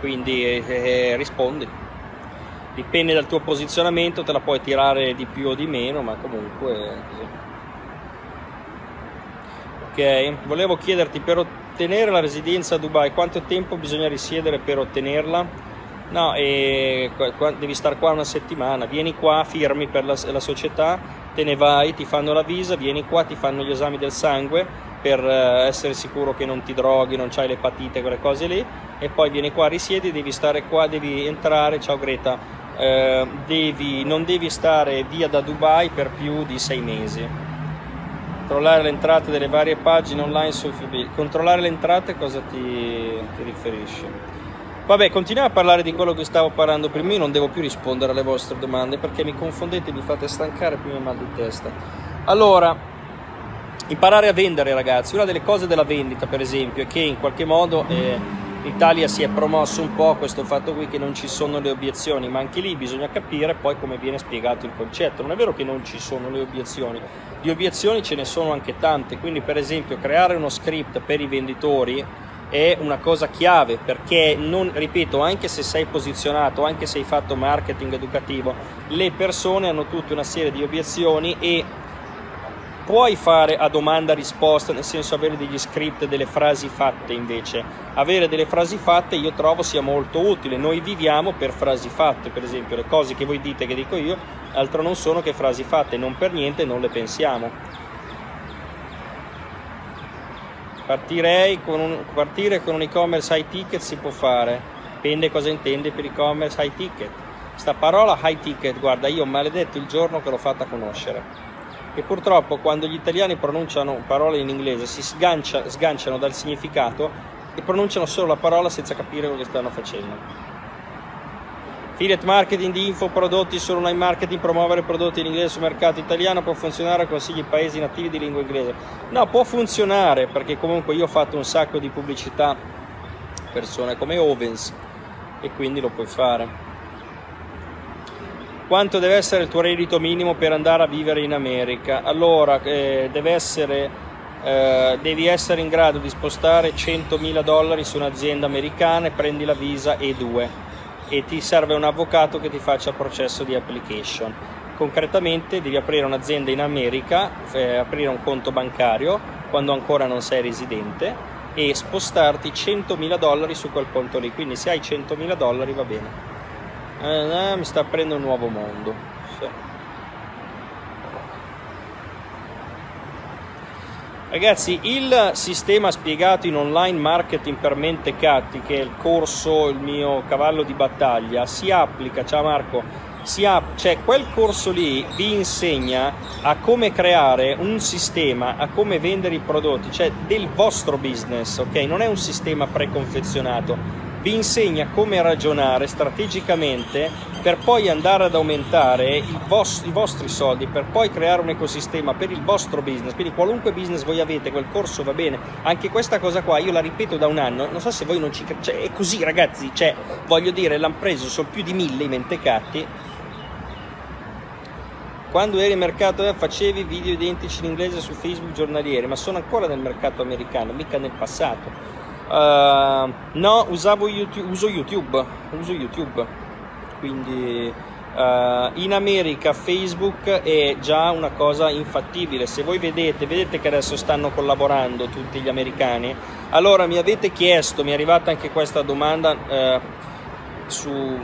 Quindi rispondi, dipende dal tuo posizionamento, te la puoi tirare di più o di meno, ma comunque così. Ok, volevo chiederti, per ottenere la residenza a Dubai quanto tempo bisogna risiedere per ottenerla? No, devi star qua una settimana, vieni qua, firmi per la società, te ne vai, ti fanno la visa, vieni qua, ti fanno gli esami del sangue per essere sicuro che non ti droghi, non c'hai l'epatite, quelle cose lì, e poi vieni qua, risiedi, devi stare qua, devi entrare, ciao Greta, non devi stare via da Dubai per più di 6 mesi. Controllare le entrate delle varie pagine online su FB. Controllare le entrate, cosa ti riferisci? Vabbè, continuiamo a parlare di quello che stavo parlando prima, io non devo più rispondere alle vostre domande perché mi confondete e mi fate stancare prima mal di testa. Allora, imparare a vendere, ragazzi, una delle cose della vendita per esempio è che in qualche modo l'Italia si è promosso un po' questo fatto qui che non ci sono le obiezioni, ma anche lì bisogna capire poi come viene spiegato il concetto. Non è vero che non ci sono le obiezioni, di obiezioni ce ne sono anche tante, quindi per esempio creare uno script per i venditori è una cosa chiave, perché non, ripeto, anche se sei posizionato, anche se hai fatto marketing educativo, le persone hanno tutta una serie di obiezioni e puoi fare a domanda risposta, nel senso avere degli script, delle frasi fatte. Invece avere delle frasi fatte io trovo sia molto utile, noi viviamo per frasi fatte, per esempio le cose che voi dite, che dico io, altro non sono che frasi fatte, non per niente non le pensiamo. Partire con un e-commerce high ticket si può fare, dipende cosa intende per e-commerce high ticket. Sta parola high ticket, guarda, io ho maledetto il giorno che l'ho fatta conoscere. E purtroppo quando gli italiani pronunciano parole in inglese si sganciano dal significato e pronunciano solo la parola senza capire quello che stanno facendo. Affiliate marketing di infoprodotti sull'online marketing, promuovere prodotti in inglese sul mercato italiano può funzionare, consigli paesi nativi di lingua inglese. No, può funzionare, perché comunque io ho fatto un sacco di pubblicità a persone come Owens e quindi lo puoi fare. Quanto deve essere il tuo reddito minimo per andare a vivere in America? Allora, devi essere in grado di spostare $100.000 su un'azienda americana e prendi la visa E2 e ti serve un avvocato che ti faccia il processo di application. Concretamente devi aprire un'azienda in America, aprire un conto bancario quando ancora non sei residente e spostarti $100.000 su quel conto lì, quindi se hai $100.000 va bene. Mi sta aprendo un nuovo mondo, sì. Ragazzi, il sistema spiegato in Online Marketing per Mentecatti, che è il corso, il mio cavallo di battaglia, si applica, ciao Marco, cioè quel corso lì vi insegna a come creare un sistema, a come vendere i prodotti, cioè del vostro business, ok? Non è un sistema preconfezionato. Vi insegna come ragionare strategicamente per poi andare ad aumentare i vostri soldi, per poi creare un ecosistema per il vostro business. Quindi qualunque business voi avete, quel corso va bene. Anche questa cosa qua io la ripeto da un anno, non so se voi non ci capite, cioè, è così ragazzi, cioè, voglio dire, l'hanno preso, sono più di 1000 i Mentecatti. Quando eri in mercato facevi video identici in inglese su Facebook giornalieri, ma sono ancora nel mercato americano, mica nel passato. No, uso YouTube, quindi in America Facebook è già una cosa infattibile. Se voi vedete che adesso stanno collaborando tutti gli americani. Allora mi avete chiesto, mi è arrivata anche questa domanda su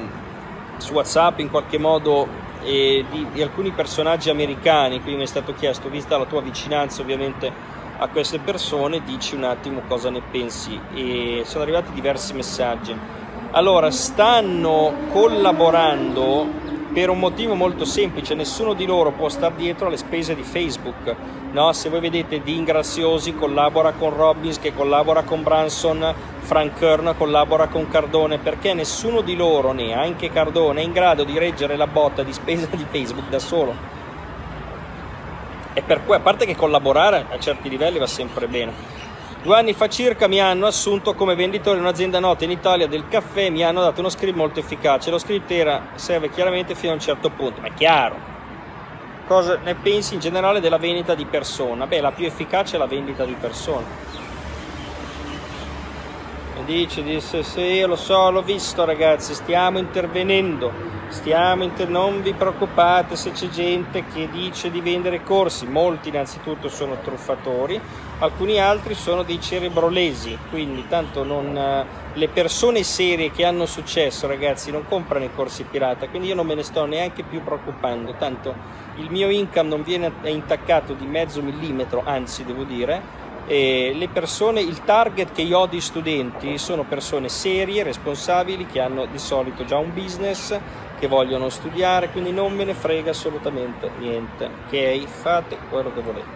WhatsApp in qualche modo, di alcuni personaggi americani, quindi mi è stato chiesto, vista la tua vicinanza ovviamente a queste persone, dici un attimo cosa ne pensi, e sono arrivati diversi messaggi. Allora, stanno collaborando per un motivo molto semplice: nessuno di loro può star dietro alle spese di Facebook, no? Se voi vedete, Dean Graziosi collabora con Robbins, che collabora con Branson, Frank Kern collabora con Cardone, perché nessuno di loro, neanche Cardone, è in grado di reggere la botta di spesa di Facebook da solo. E per cui, a parte che collaborare a certi livelli va sempre bene. 2 anni fa circa mi hanno assunto come venditore in un'azienda nota in Italia del caffè, mi hanno dato uno script molto efficace. Lo script serve chiaramente fino a un certo punto, ma è chiaro. Cosa ne pensi in generale della vendita di persona? Beh, la più efficace è la vendita di persona. Mi dice, sì, io lo so, l'ho visto ragazzi, stiamo intervenendo. Non vi preoccupate se c'è gente che dice di vendere corsi, molti innanzitutto sono truffatori, alcuni altri sono dei cerebrolesi, quindi tanto non, le persone serie che hanno successo ragazzi non comprano i corsi pirata, quindi io non me ne sto neanche più preoccupando, tanto il mio income non viene intaccato di mezzo millimetro, anzi devo dire. E le persone, il target che io ho di studenti sono persone serie, responsabili, che hanno di solito già un business, che vogliono studiare, quindi non me ne frega assolutamente niente, ok? Fate quello che volete.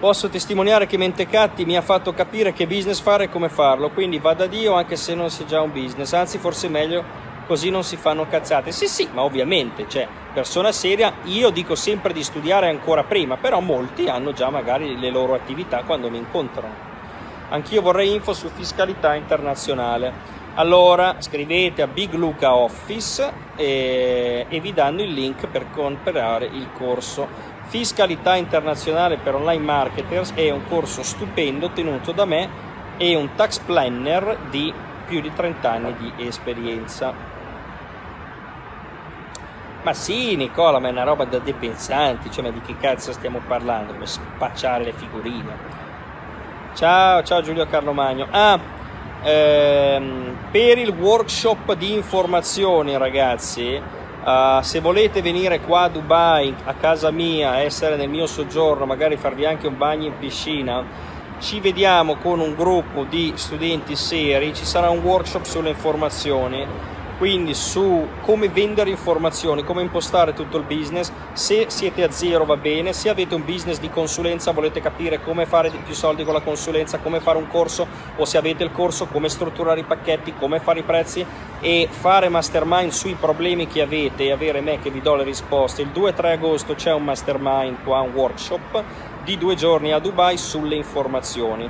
Posso testimoniare che Mentecatti mi ha fatto capire che business fare e come farlo, quindi vada Dio anche se non si già un business, anzi forse meglio. Così non si fanno cazzate. Sì, ma ovviamente, cioè, persona seria, io dico sempre di studiare ancora prima, però molti hanno già magari le loro attività quando mi incontrano. Anch'io vorrei info su fiscalità internazionale. Allora, scrivete a Big Luca Office e vi danno il link per comprare il corso. Fiscalità internazionale per online marketers è un corso stupendo tenuto da me e un tax planner di più di 30 anni di esperienza. Ma sì Nicola, ma è una roba da depensanti, cioè ma di che cazzo stiamo parlando, come spacciare le figurine. Ciao Giulio Carlo Magno. Per il workshop di informazioni ragazzi Se volete venire qua a Dubai, a casa mia, essere nel mio soggiorno, magari farvi anche un bagno in piscina, ci vediamo con un gruppo di studenti seri, ci sarà un workshop sulle informazioni, quindi su come vendere informazioni, come impostare tutto il business. Se siete a zero va bene, se avete un business di consulenza, volete capire come fare di più soldi con la consulenza, come fare un corso, o se avete il corso, come strutturare i pacchetti, come fare i prezzi, e fare mastermind sui problemi che avete e avere me che vi do le risposte. Il 2-3 agosto c'è un mastermind qua, un workshop di 2 giorni a Dubai sulle informazioni.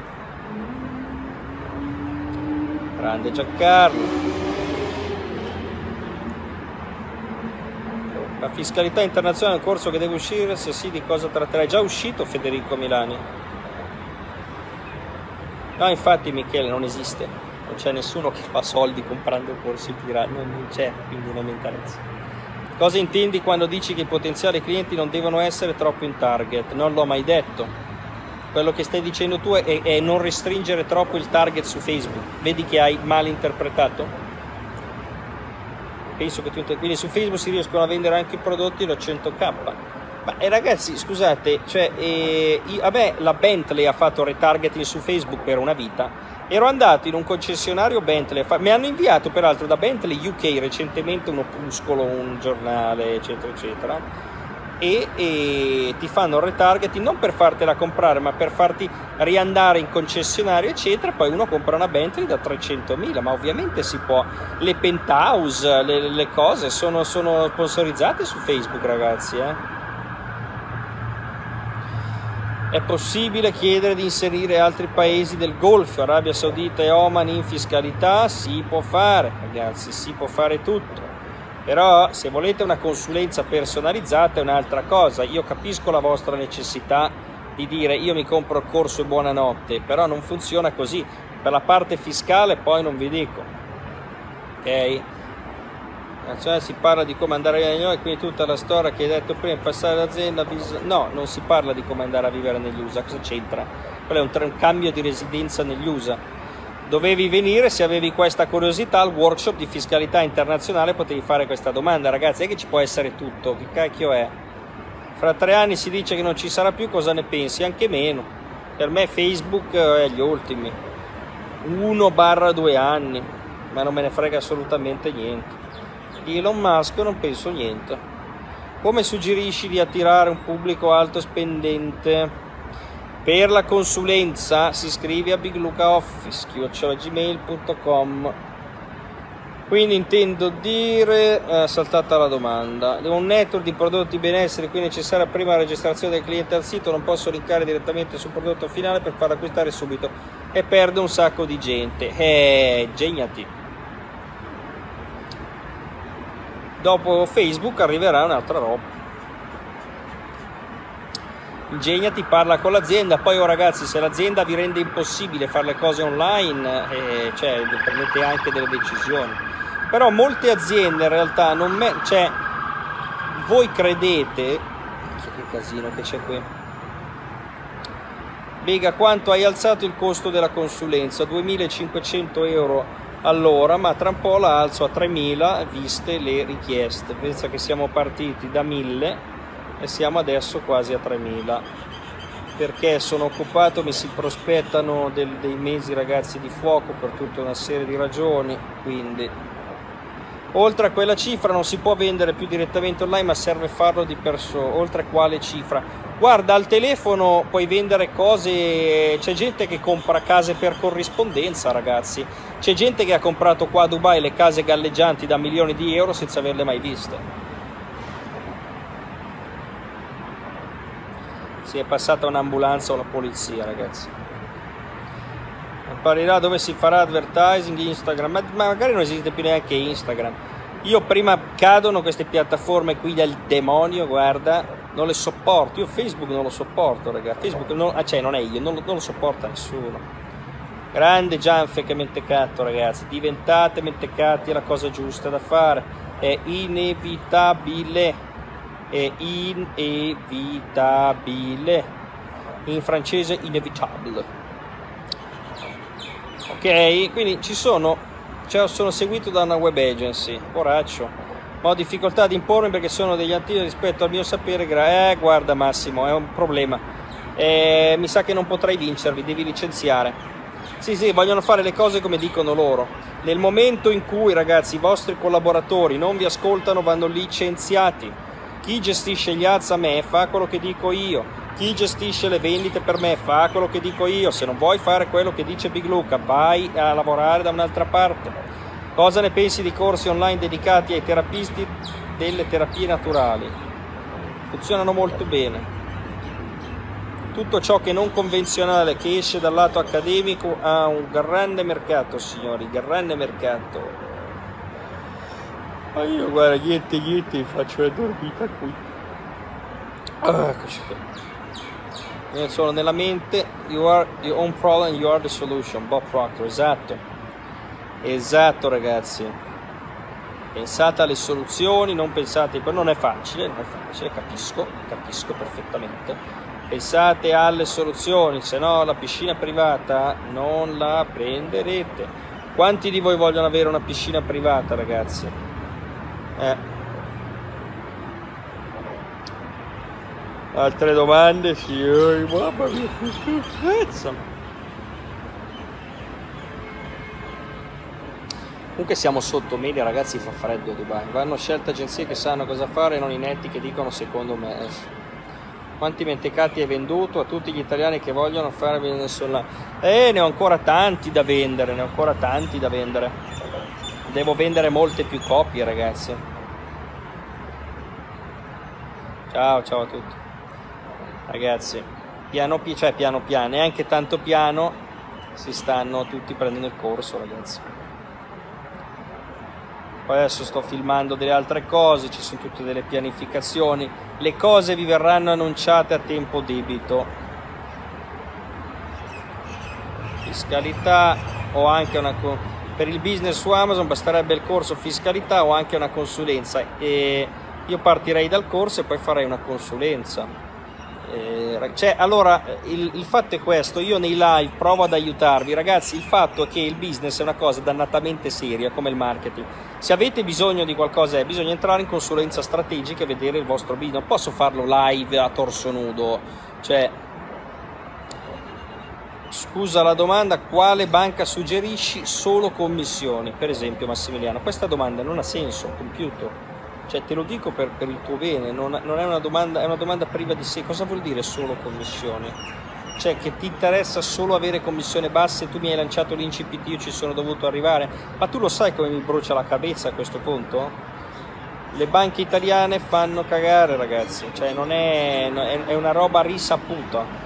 Grande Giancarlo. La fiscalità internazionale è un corso che deve uscire, se sì di cosa tratterà? È già uscito Federico Milani? No, infatti Michele, non esiste, non c'è nessuno che fa soldi comprando corsi pirati, non c'è, quindi non mi interessa. Cosa intendi quando dici che i potenziali clienti non devono essere troppo in target? Non l'ho mai detto. Quello che stai dicendo tu è non restringere troppo il target su Facebook, vedi che hai mal interpretato? Penso che tutti, quindi su Facebook si riescono a vendere anche i prodotti da 100.000. Ma ragazzi, scusate, cioè, a me la Bentley ha fatto retargeting su Facebook per una vita. Ero andato in un concessionario Bentley, mi hanno inviato peraltro da Bentley UK recentemente un opuscolo, un giornale, eccetera, eccetera, e ti fanno retargeting non per fartela comprare, ma per farti riandare in concessionario, eccetera. Poi uno compra una Bentley da 300.000, ma ovviamente si può. Le penthouse, le cose sono sponsorizzate su Facebook, ragazzi, eh. È possibile chiedere di inserire altri paesi del Golfo, Arabia Saudita e Oman in fiscalità? Si può fare, ragazzi, si può fare tutto. Però se volete una consulenza personalizzata è un'altra cosa. Io capisco la vostra necessità di dire io mi compro il corso e buonanotte, però non funziona così. Per la parte fiscale poi non vi dico, ok? Cioè, si parla di come andare a vivere, e quindi tutta la storia che hai detto prima, passare l'azienda, no, non si parla di come andare a vivere negli USA, cosa c'entra? Quello è un cambio di residenza negli USA. Dovevi venire, se avevi questa curiosità, al workshop di fiscalità internazionale potevi fare questa domanda. Ragazzi, è che ci può essere tutto, che cacchio è? Fra 3 anni si dice che non ci sarà più, cosa ne pensi? Anche meno. Per me Facebook è gli ultimi, 1-2 anni, ma non me ne frega assolutamente niente. Di Elon Musk non penso niente. Come suggerisci di attirare un pubblico alto spendente? Per la consulenza si scrive a biglucaoffice@gmail.com. Quindi intendo dire, saltata la domanda, un network di prodotti benessere qui necessaria prima la registrazione del cliente al sito, non posso linkare direttamente sul prodotto finale per farlo acquistare subito e perdo un sacco di gente. Gegnati. Dopo Facebook arriverà un'altra roba. Ingegnati, parla con l'azienda. Poi oh, ragazzi, se l'azienda vi rende impossibile fare le cose online, cioè prendete anche delle decisioni. Però molte aziende in realtà non cioè voi credete che casino che c'è qui. Bega, quanto hai alzato il costo della consulenza? 2.500 euro all'ora, ma tra un po' la alzo a 3.000 viste le richieste. Pensa che siamo partiti da 1.000 e siamo adesso quasi a 3.000 perché sono occupato, mi si prospettano dei mesi, ragazzi, di fuoco per tutta una serie di ragioni. Quindi oltre a quella cifra non si può vendere più direttamente online, ma serve farlo di persona. Oltre a quale cifra? Guarda, al telefono puoi vendere cose, c'è gente che compra case per corrispondenza, ragazzi, c'è gente che ha comprato qua a Dubai le case galleggianti da milioni di euro senza averle mai viste. Si è passata un'ambulanza o la polizia, ragazzi. Apparirà dove si farà advertising, Instagram, ma magari non esiste più neanche Instagram. Io prima cadono queste piattaforme qui del demonio, guarda, non le sopporto. Io Facebook non lo sopporto, ragazzi. Facebook non lo sopporta nessuno. Grande Gianfe che mentecatto, ragazzi. Diventate mentecatti, è la cosa giusta da fare. È inevitabile. È inevitabile, in francese inevitable, ok? Quindi ci sono seguito da una web agency, poraccio, ho difficoltà di impormi perché sono degli antichi rispetto al mio sapere. Guarda Massimo, è un problema, mi sa che non potrai vincervi, devi licenziare. Sì, vogliono fare le cose come dicono loro. Nel momento in cui, ragazzi, i vostri collaboratori non vi ascoltano, vanno licenziati. Chi gestisce gli ads a me fa quello che dico io. Chi gestisce le vendite per me fa quello che dico io. Se non vuoi fare quello che dice Big Luca, vai a lavorare da un'altra parte. Cosa ne pensi di corsi online dedicati ai terapisti delle terapie naturali? Funzionano molto bene. Tutto ciò che è non convenzionale, che esce dal lato accademico, ha un grande mercato, signori, grande mercato. Ma io, guarda, niente, faccio la dormita qui. Eccoci qua. Sono nella mente, you are the own problem, you are the solution, Bob Proctor, esatto ragazzi. Pensate alle soluzioni, non pensate, non è facile, capisco perfettamente. Pensate alle soluzioni, se no la piscina privata non la prenderete. Quanti di voi vogliono avere una piscina privata, ragazzi? Altre domande? Sì, mamma mia, comunque siamo sotto media, ragazzi, fa freddo a Dubai. Vanno scelte agenzie che sanno cosa fare, non i netti che dicono secondo me. Quanti mentecatti hai venduto a tutti gli italiani che vogliono fare business online? Ne ho ancora tanti da vendere, Devo vendere molte più copie, ragazzi. Ciao a tutti. Ragazzi, piano piano, neanche tanto piano, si stanno tutti prendendo il corso, ragazzi. Poi adesso sto filmando delle altre cose, ci sono tutte delle pianificazioni, le cose vi verranno annunciate a tempo debito. Fiscalità o anche una per il business su Amazon basterebbe il corso fiscalità o anche una consulenza, e io partirei dal corso e poi farei una consulenza. Allora il fatto è questo, io nei live provo ad aiutarvi, ragazzi. Il fatto è che il business è una cosa dannatamente seria come il marketing. Se avete bisogno di qualcosa, bisogna entrare in consulenza strategica e vedere il vostro business. Non posso farlo live a torso nudo, scusa la domanda, quale banca suggerisci? Solo commissioni, per esempio, Massimiliano. Questa domanda non ha senso, compiuto. Te lo dico per il tuo bene, non è una domanda, è una domanda priva di sé. Cosa vuol dire solo commissioni? Che ti interessa solo avere commissione basse? Tu mi hai lanciato l'incipit, io ci sono dovuto arrivare, ma tu lo sai come mi brucia la cabeza a questo punto? Le banche italiane fanno cagare, ragazzi, è una roba risaputa.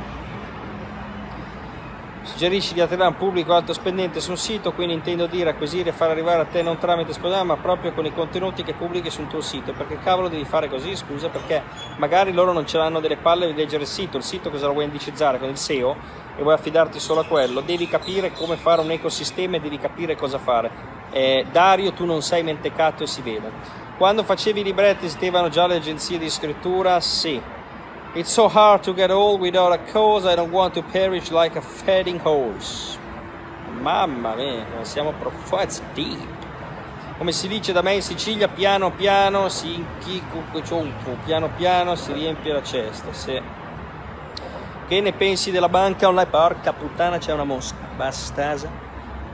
Suggerisci di attirare un pubblico alto spendente su un sito, quindi intendo dire acquisire e far arrivare a te non tramite sponsor ma proprio con i contenuti che pubblichi sul tuo sito. Perché cavolo devi fare così, scusa? Perché magari loro non ce l'hanno delle palle di leggere il sito. Il sito cosa lo vuoi indicizzare? Con il SEO? E vuoi affidarti solo a quello? Devi capire come fare un ecosistema e devi capire cosa fare. Dario, tu non sei mentecatto e si vede. Quando facevi i libretti esistevano già le agenzie di scrittura? Sì. It's so hard to get old without a cause, I don't want to perish like a fading horse. Mamma mia, siamo profeti deep. Come si dice da me in Sicilia, piano piano si riempie la cesta. Sì. Che ne pensi della banca online? Porca puttana, c'è una mosca, bastasa.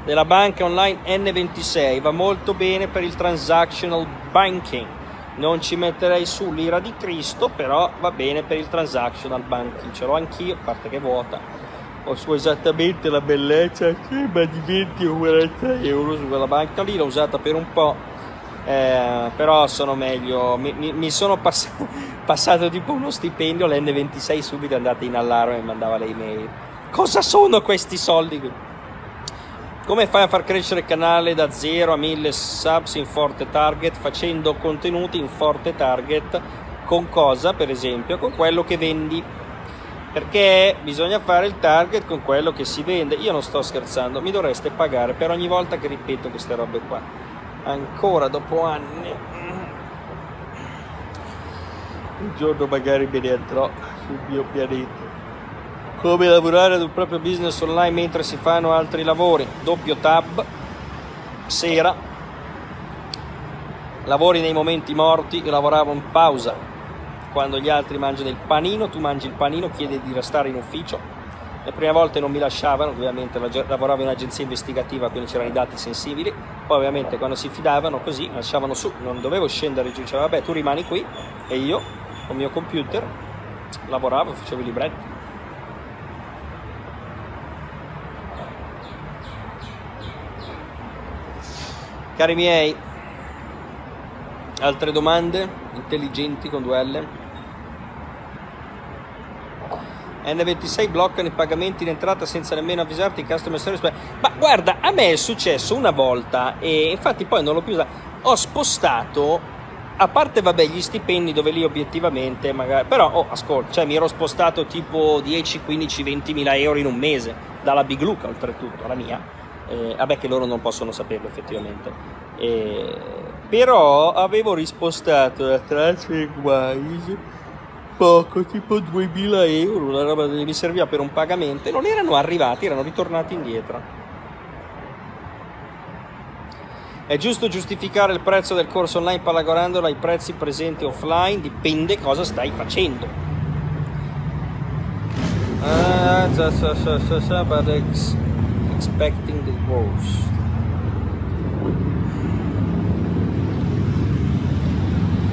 Della banca online N26, va molto bene per il transactional banking. Non ci metterei su l'ira di Cristo, però va bene per il transactional banking. Ce l'ho anch'io, a parte che è vuota. Ho su esattamente la bellezza, ma di 20 o 40 euro su quella banca lì. L'ho usata per un po', però sono meglio. Mi sono passato tipo uno stipendio, l'N26 subito è andata in allarme e mandava le email. Cosa sono questi soldi? Come fai a far crescere il canale da 0 a 1000 subs in forte target? Facendo contenuti in forte target. Con cosa? Per esempio con quello che vendi, perché bisogna fare il target con quello che si vende. Io non sto scherzando, mi dovreste pagare per ogni volta che ripeto queste robe qua, ancora dopo anni. Un giorno magari me ne andrò sul mio pianeta. Come lavorare ad un proprio business online mentre si fanno altri lavori? Doppio tab, sera, lavori nei momenti morti. Io lavoravo in pausa, quando gli altri mangiano il panino, tu mangi il panino, chiedi di restare in ufficio. Le prime volte non mi lasciavano, ovviamente lavoravo in agenzia investigativa, quindi c'erano i dati sensibili. Poi ovviamente quando si fidavano così mi lasciavano su, non dovevo scendere giù, diceva vabbè tu rimani qui, e io col mio computer lavoravo, facevo i libretti. Cari miei, altre domande? Intelligenti con 2L. N26 bloccano i pagamenti in entrata senza nemmeno avvisarti, customer service. Ma guarda, a me è successo una volta e infatti poi non l'ho più usato. Ho spostato, a parte vabbè gli stipendi dove lì obiettivamente magari, però oh, ascolta, cioè mi ero spostato tipo 10, 15, 20 mila euro in un mese, dalla Big Luca oltretutto, la mia. Vabbè che loro non possono saperlo effettivamente, però avevo rispostato la transfer wise poco, tipo 2000 euro, la roba che mi serviva per un pagamento, e non erano arrivati, erano ritornati indietro. È giusto giustificare il prezzo del corso online paragonandolo ai prezzi presenti offline? Dipende cosa stai facendo. Expecting the worst.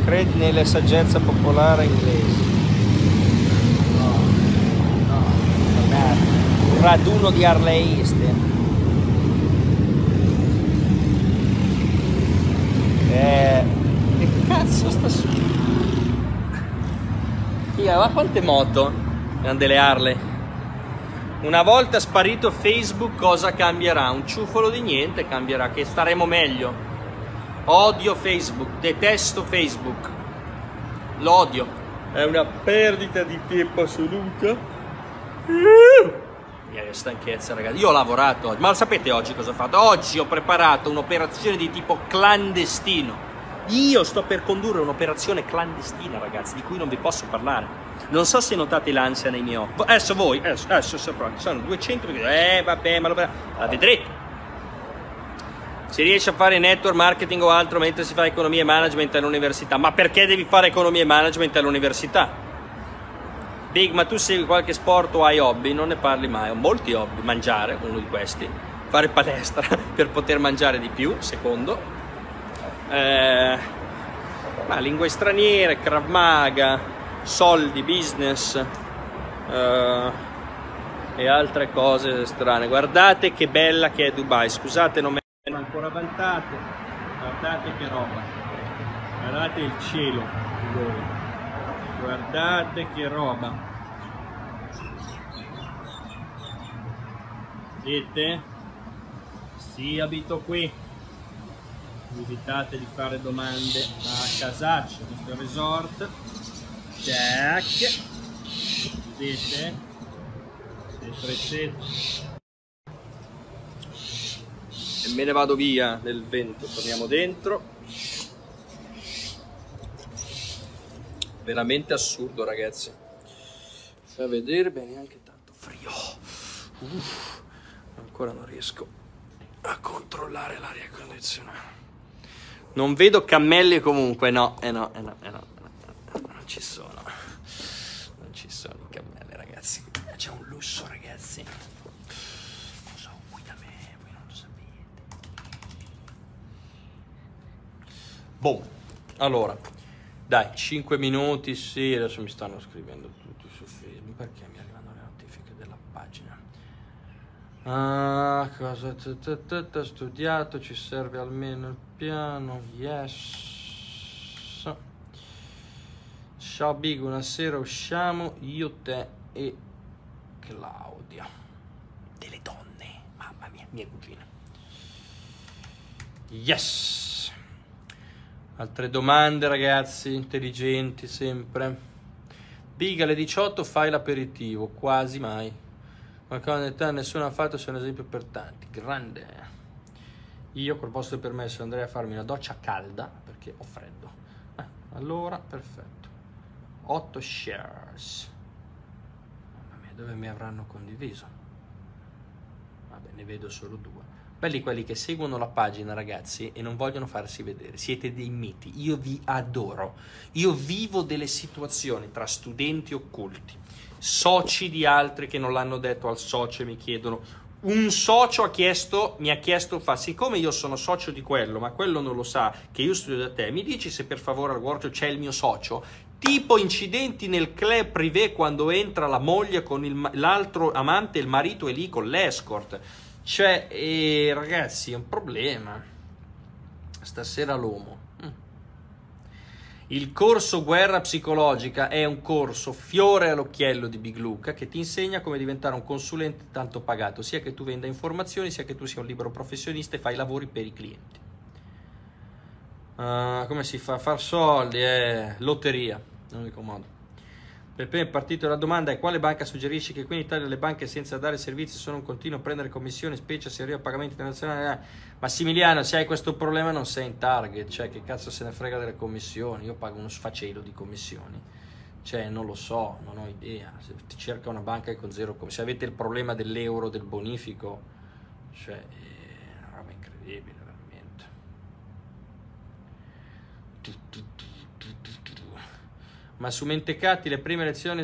Credi nella saggezza popolare inglese? No. Raduno di arleiste. Che cazzo sta su? Ma quante moto erano delle Harley? Una volta sparito Facebook cosa cambierà? Un ciuffolo di niente cambierà, che staremo meglio. Odio Facebook, detesto Facebook, lo odio. È una perdita di tempo assoluta. Mia stanchezza, ragazzi. Io ho lavorato oggi, ma lo sapete oggi cosa ho fatto? Oggi ho preparato un'operazione di tipo clandestino. Io sto per condurre un'operazione clandestina, ragazzi, di cui non vi posso parlare. Non so se notate l'ansia nei miei occhi. Adesso voi, adesso saprò, sono 200 video. Vabbè, ma la vedrete. Si riesce a fare network marketing o altro mentre si fa economia e management all'università. Ma perché devi fare economia e management all'università? Big, ma tu segui qualche sport o hai hobby? Non ne parli mai. Ho molti hobby. Mangiare, uno di questi. Fare palestra per poter mangiare di più, secondo. Ma lingue straniere, Krav Maga, soldi, business e altre cose strane. Guardate che bella che è Dubai. Scusate, non me ne ancora vantate. Guardate che roba. Guardate il cielo. Guardate che roba. Vedete? Sì, abito qui. Evitate di fare domande a casaccio, il nostro resort. Check. Vedete? E me ne vado via nel vento, torniamo dentro. Veramente assurdo, ragazzi. Fa vedere bene, anche tanto frio. Ancora non riesco a controllare l'aria condizionata. Non vedo cammelli comunque, no, non ci sono, i cammelli, ragazzi, c'è un lusso, ragazzi, non so, qui da me, voi non lo sapete. Boh, allora, dai, 5 minuti, sì, adesso mi stanno scrivendo tutti su Facebook, perché mi arrivano le notifiche della pagina. Ah, cosa studiato, ci serve almeno il piano, yes. Ciao Big, una sera usciamo, io, te e Claudia. Delle donne, mamma mia, mia cugina. Yes. Altre domande, ragazzi, intelligenti sempre. Big, alle 18 fai l'aperitivo, quasi mai. Qualcosa di te nessuno ha fatto, sei un esempio per tanti. Grande. Io col vostro permesso andrei a farmi una doccia calda perché ho freddo. Allora, perfetto. 8 shares. Mamma mia, dove mi avranno condiviso? Vabbè, ne vedo solo 2. Belli quelli che seguono la pagina, ragazzi, e non vogliono farsi vedere. Siete dei miti, io vi adoro. Io vivo delle situazioni tra studenti occulti, soci di altri che non l'hanno detto al socio e mi chiedono. Un socio mi ha chiesto, fa, siccome io sono socio di quello, ma quello non lo sa che io studio da te, mi dici se per favore al workshop c'è il mio socio? Tipo incidenti nel club privé quando entra la moglie con l'altro amante, il marito è lì con l'escort. Cioè, ragazzi, è un problema. Stasera l'uomo. Il corso Guerra Psicologica è un corso fiore all'occhiello di Big Luca che ti insegna come diventare un consulente tanto pagato, sia che tu venda informazioni, sia che tu sia un libero professionista e fai lavori per i clienti. Come si fa a far soldi? Lotteria, non dico modo. Per prima partito la domanda è: quale banca suggerisci? Che qui in Italia le banche senza dare servizi sono un continuo a prendere commissioni, specie se arriva a pagamenti internazionali. Massimiliano, se hai questo problema non sei in target, cioè che cazzo se ne frega delle commissioni, io pago uno sfacelo di commissioni, cioè non lo so, non ho idea, se ti cerca una banca con zero commissioni, se avete il problema dell'euro, del bonifico, cioè è roba incredibile veramente. Ma su Mentecatti le prime lezioni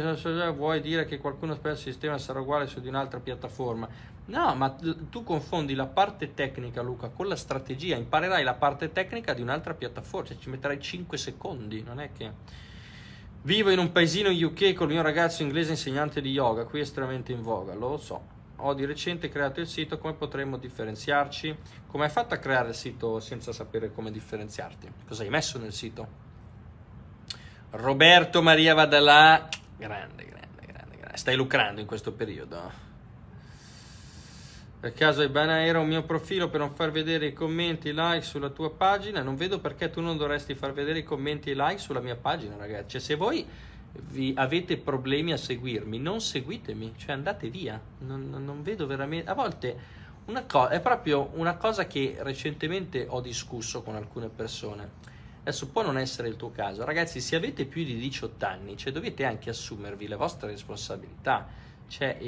vuoi dire che qualcuno spera il sistema sarà uguale su di un'altra piattaforma? No, ma tu confondi la parte tecnica, Luca, con la strategia. Imparerai la parte tecnica di un'altra piattaforma, cioè, ci metterai 5 secondi, non è che... Vivo in un paesino UK con il mio ragazzo inglese insegnante di yoga, qui è estremamente in voga, lo so. Ho di recente creato il sito, come potremmo differenziarci? Come hai fatto a creare il sito senza sapere come differenziarti? Cosa hai messo nel sito? Roberto Maria Vadalà, grande. Stai lucrando in questo periodo? Per caso Ibana era un mio profilo per non far vedere i commenti e i like sulla tua pagina? Non vedo perché tu non dovresti far vedere i commenti e i like sulla mia pagina, ragazzi. Cioè, se voi vi avete problemi a seguirmi, non seguitemi, cioè andate via. Non vedo veramente... A volte una è proprio una cosa che recentemente ho discusso con alcune persone. Adesso può non essere il tuo caso, ragazzi, se avete più di 18 anni, cioè, dovete anche assumervi le vostre responsabilità, cioè,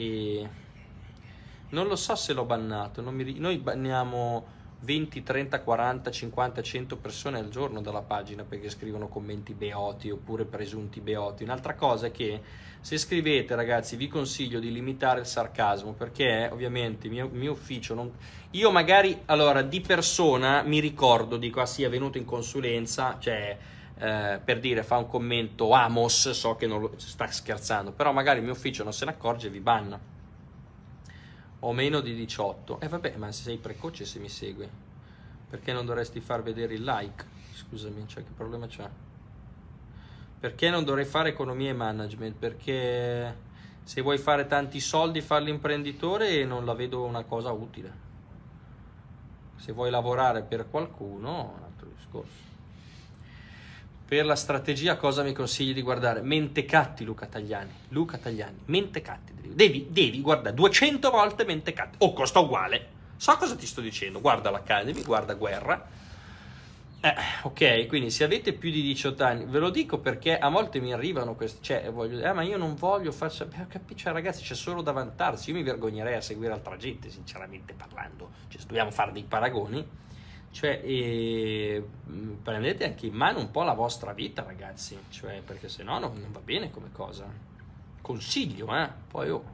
non lo so se l'ho bannato, noi banniamo 20, 30, 40, 50, 100 persone al giorno dalla pagina perché scrivono commenti beoti oppure presunti beoti. Un'altra cosa è che se scrivete, ragazzi, vi consiglio di limitare il sarcasmo, perché ovviamente il mio ufficio non... Io magari, allora, di persona mi ricordo, dico, ah sì, è venuto in consulenza, cioè, per dire, fa un commento Amos, so che non lo... sta scherzando, però magari il mio ufficio non se ne accorge e vi banna. O meno di 18. Vabbè, ma sei precoce se mi segui. Perché non dovresti far vedere il like? Scusami, cioè, che problema c'è? Perché non dovrei fare economia e management? Perché se vuoi fare tanti soldi, fare l'imprenditore non la vedo una cosa utile. Se vuoi lavorare per qualcuno, un altro discorso. Per la strategia cosa mi consigli di guardare? Mentecatti, Luca Tagliani, Mentecatti, devi guardare 200 volte Mentecatti, o costa uguale, so cosa ti sto dicendo, guarda l'Academy, guarda Guerra, ok, quindi se avete più di 18 anni, ve lo dico perché a volte mi arrivano queste, cioè, ma io non voglio far sapere, cioè, ragazzi, c'è solo da vantarsi, io mi vergognerei a seguire altra gente, sinceramente parlando, cioè, se dobbiamo fare dei paragoni, cioè, prendete anche in mano un po' la vostra vita, ragazzi, cioè, perché se no non va bene come cosa. Consiglio, poi mamma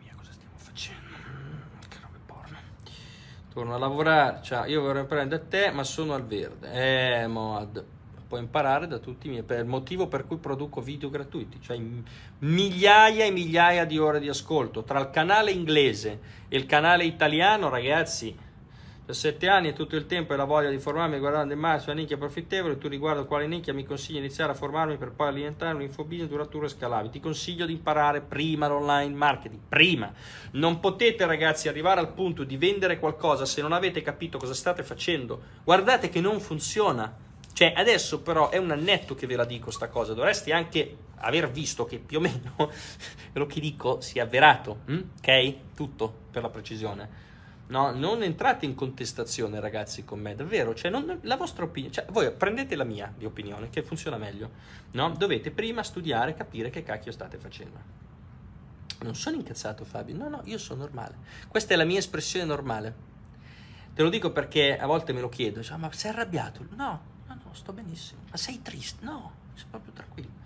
mia, cosa stiamo facendo, che robe porno. Torno a lavorare, cioè, io vorrei prendere te ma sono al verde, mod. Puoi imparare da tutti i miei, per il motivo per cui produco video gratuiti, cioè migliaia e migliaia di ore di ascolto tra il canale inglese e il canale italiano, ragazzi, 17 anni e tutto il tempo e la voglia di formarmi guardando in mare sulla nicchia profittevole. Tu riguardo quale nicchia mi consigli iniziare a formarmi per poi alimentare un infobusiness duraturo e scalabile? Ti consiglio di imparare prima l'online marketing, prima. Non potete, ragazzi, arrivare al punto di vendere qualcosa se non avete capito cosa state facendo. Guardate che non funziona. Cioè, adesso però è un annetto che ve la dico sta cosa, dovresti anche aver visto che più o meno quello che dico si è avverato, ok? Tutto per la precisione. No, non entrate in contestazione, ragazzi, con me, davvero, cioè, la vostra opinione, cioè, voi prendete la mia di opinione, che funziona meglio, no? Dovete prima studiare, capire che cacchio state facendo. Non sono incazzato, Fabio, no, io sono normale, questa è la mia espressione normale, te lo dico perché a volte me lo chiedo, cioè, ma sei arrabbiato? No, no, sto benissimo. Ma sei triste? No, sei proprio tranquillo.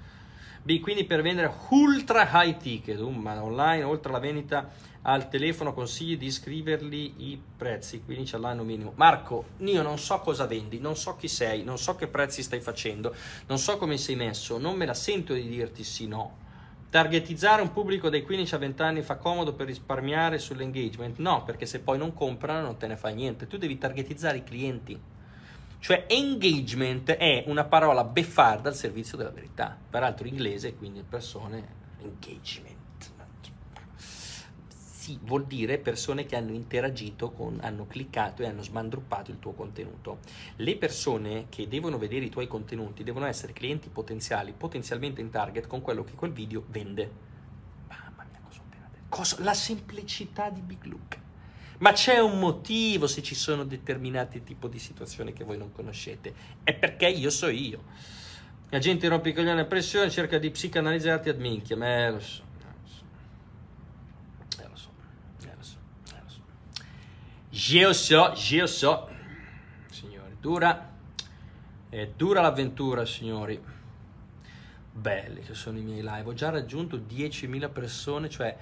B, quindi per vendere ultra high ticket, ma online, oltre alla vendita al telefono, consigli di iscriverli i prezzi, 15 all'anno minimo. Marco, io non so cosa vendi, non so chi sei, non so che prezzi stai facendo, non so come sei messo, non me la sento di dirti sì no. Targetizzare un pubblico dai 15 a 20 anni fa comodo per risparmiare sull'engagement? No, perché se poi non comprano non te ne fai niente, tu devi targetizzare i clienti. Cioè engagement è una parola beffarda al servizio della verità, peraltro inglese, quindi persone, engagement, sì, vuol dire persone che hanno interagito con, hanno cliccato e hanno smandruppato il tuo contenuto. Le persone che devono vedere i tuoi contenuti devono essere clienti potenziali, potenzialmente in target con quello che quel video vende. Mamma mia, cosa ho appena detto. La semplicità di Big Luke. Ma c'è un motivo se ci sono determinati tipi di situazioni che voi non conoscete. È perché io so io. La gente rompe i coglioni a pressione, cerca di psicanalizzarti ad minchia. Ma lo so. Signori, dura l'avventura, signori. Belli che sono i miei live. Ho già raggiunto 10.000 persone, cioè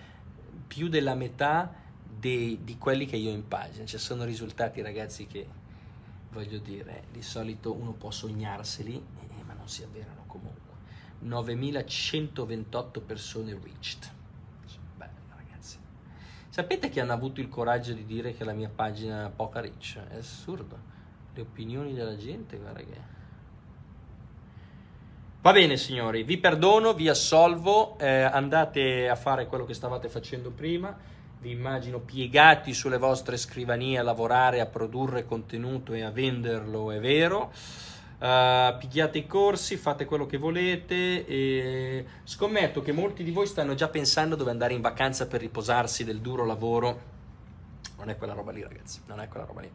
più della metà di quelli che io ho in pagina, cioè sono risultati, ragazzi, che voglio dire, di solito uno può sognarseli, ma non si avverano comunque. 9.128 persone reached. Bello, ragazzi. Sapete che hanno avuto il coraggio di dire che la mia pagina è poca reach? È assurdo. Le opinioni della gente, guarda che... Va bene, signori, vi perdono, vi assolvo, andate a fare quello che stavate facendo prima. Vi immagino piegati sulle vostre scrivanie a lavorare, a produrre contenuto e a venderlo, è vero. Pigliate i corsi, fate quello che volete e scommetto che molti di voi stanno già pensando dove andare in vacanza per riposarsi del duro lavoro. Non è quella roba lì, ragazzi, non è quella roba lì.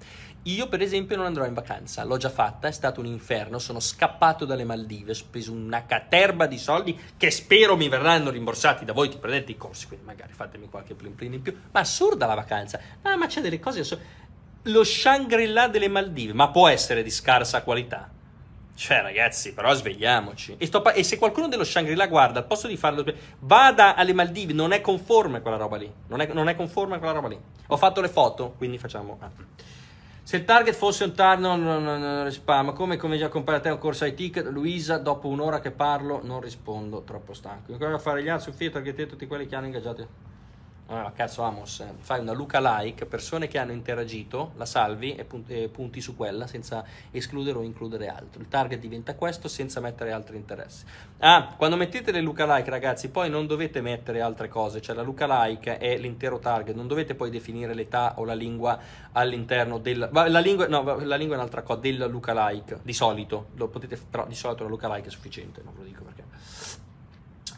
Io per esempio non andrò in vacanza, l'ho già fatta, è stato un inferno, sono scappato dalle Maldive, ho speso una caterba di soldi che spero mi verranno rimborsati da voi, ti prendete i corsi, quindi magari fatemi qualche plin plin in più. Ma assurda la vacanza, ma c'è delle cose lo Shangri-La delle Maldive, ma può essere di scarsa qualità? Cioè, ragazzi, però svegliamoci. E se qualcuno dello Shangri-La guarda, al posto di farlo, vada alle Maldive, non è conforme quella roba lì. Non è conforme quella roba lì. Ho fatto le foto, quindi facciamo. Se il target fosse un target, non spam. Come già compare a te un corso ai ticket, Luisa, dopo un'ora che parlo, non rispondo, troppo stanco. Mi ricordo a fare gli altri su Fiat, targetate tutti quelli che hanno ingaggiato. Allora, cazzo, Amos, fai una Luca like, persone che hanno interagito, la salvi e punti su quella senza escludere o includere altro. Il target diventa questo senza mettere altri interessi. Quando mettete le Luca like, ragazzi, poi non dovete mettere altre cose, cioè la Luca like è l'intero target, non dovete poi definire l'età o la lingua all'interno del... la lingua è un'altra cosa, della Luca like, di solito, però di solito la Luca like è sufficiente, non ve lo dico perché...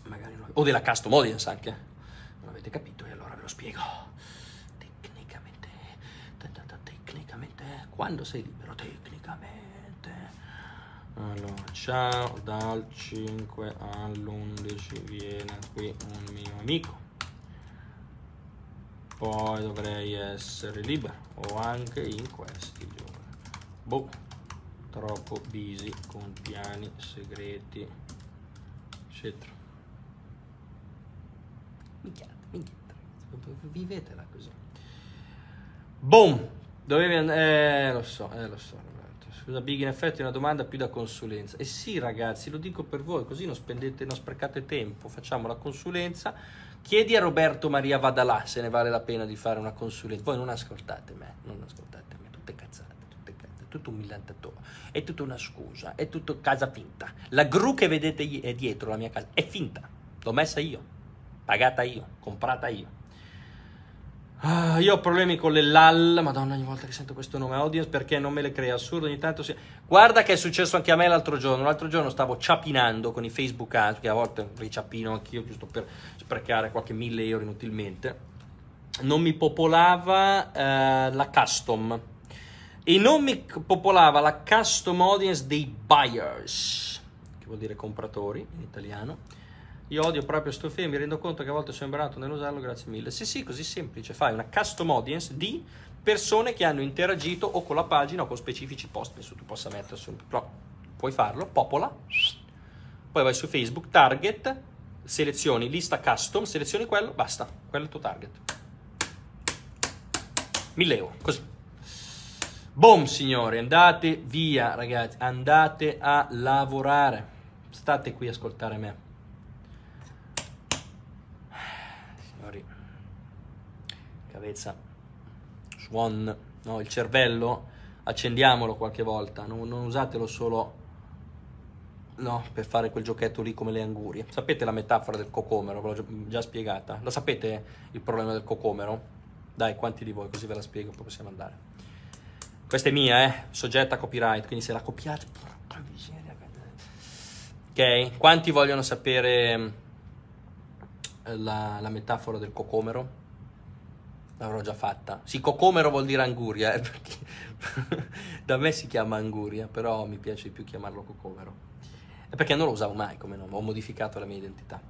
Magari no. O della custom audience anche. Non avete capito e allora ve lo spiego tecnicamente quando sei libero tecnicamente. Allora, ciao, dal 5 all'11 viene qui un mio amico, poi dovrei essere libero o anche in questi giorni. Boh, troppo busy con piani segreti eccetera. Vivetela così. Boom. Dovevi andare. Lo so. Roberto. Scusa, Big, in effetti è una domanda più da consulenza. E sì, ragazzi, lo dico per voi, così non sprecate tempo. Facciamo la consulenza. Chiedi a Roberto Maria Vadalà se ne vale la pena di fare una consulenza. Voi non ascoltate me, tutte cazzate, è tutto un millantatore, è tutta una scusa, è tutto casa finta. La gru che vedete è dietro la mia casa, è finta, l'ho messa io. Pagata io, comprata io. Io ho problemi con le LAL, madonna, ogni volta che sento questo nome audience, perché non me le crea, assurdo, ogni tanto si... Guarda che è successo anche a me l'altro giorno stavo ciapinando con i Facebook Ads, che a volte li ciapino anch'io, giusto per sprecare qualche 1.000 euro inutilmente. non mi popolava la custom e non mi popolava la custom audience dei buyers, che vuol dire compratori in italiano. Io odio proprio sto film, mi rendo conto che a volte sono imbranato nell'usarlo, grazie mille. Sì, sì, così semplice, fai una custom audience di persone che hanno interagito o con la pagina o con specifici post, penso tu possa mettere sul... però puoi farlo, popola, poi vai su Facebook, target, selezioni, lista custom, selezioni quello, basta, quello è il tuo target. 1.000 euro, così. Boom, signori, andate via, ragazzi, andate a lavorare, state qui a ascoltare me. Cavezza, Swan, no, il cervello accendiamolo qualche volta, non usatelo solo, no, per fare quel giochetto lì come le angurie. Sapete la metafora del cocomero? Ve l'ho già spiegata. Lo sapete il problema del cocomero? Dai, quanti di voi? Così ve la spiego, poi possiamo andare. Questa è mia, soggetta a copyright, quindi se la copiate, porca miseria. Ok, quanti vogliono sapere la metafora del cocomero? L'avrò già fatta. Sì, cocomero vuol dire anguria, perché da me si chiama anguria, però mi piace di più chiamarlo cocomero. È perché non lo usavo mai come nome, ho modificato la mia identità.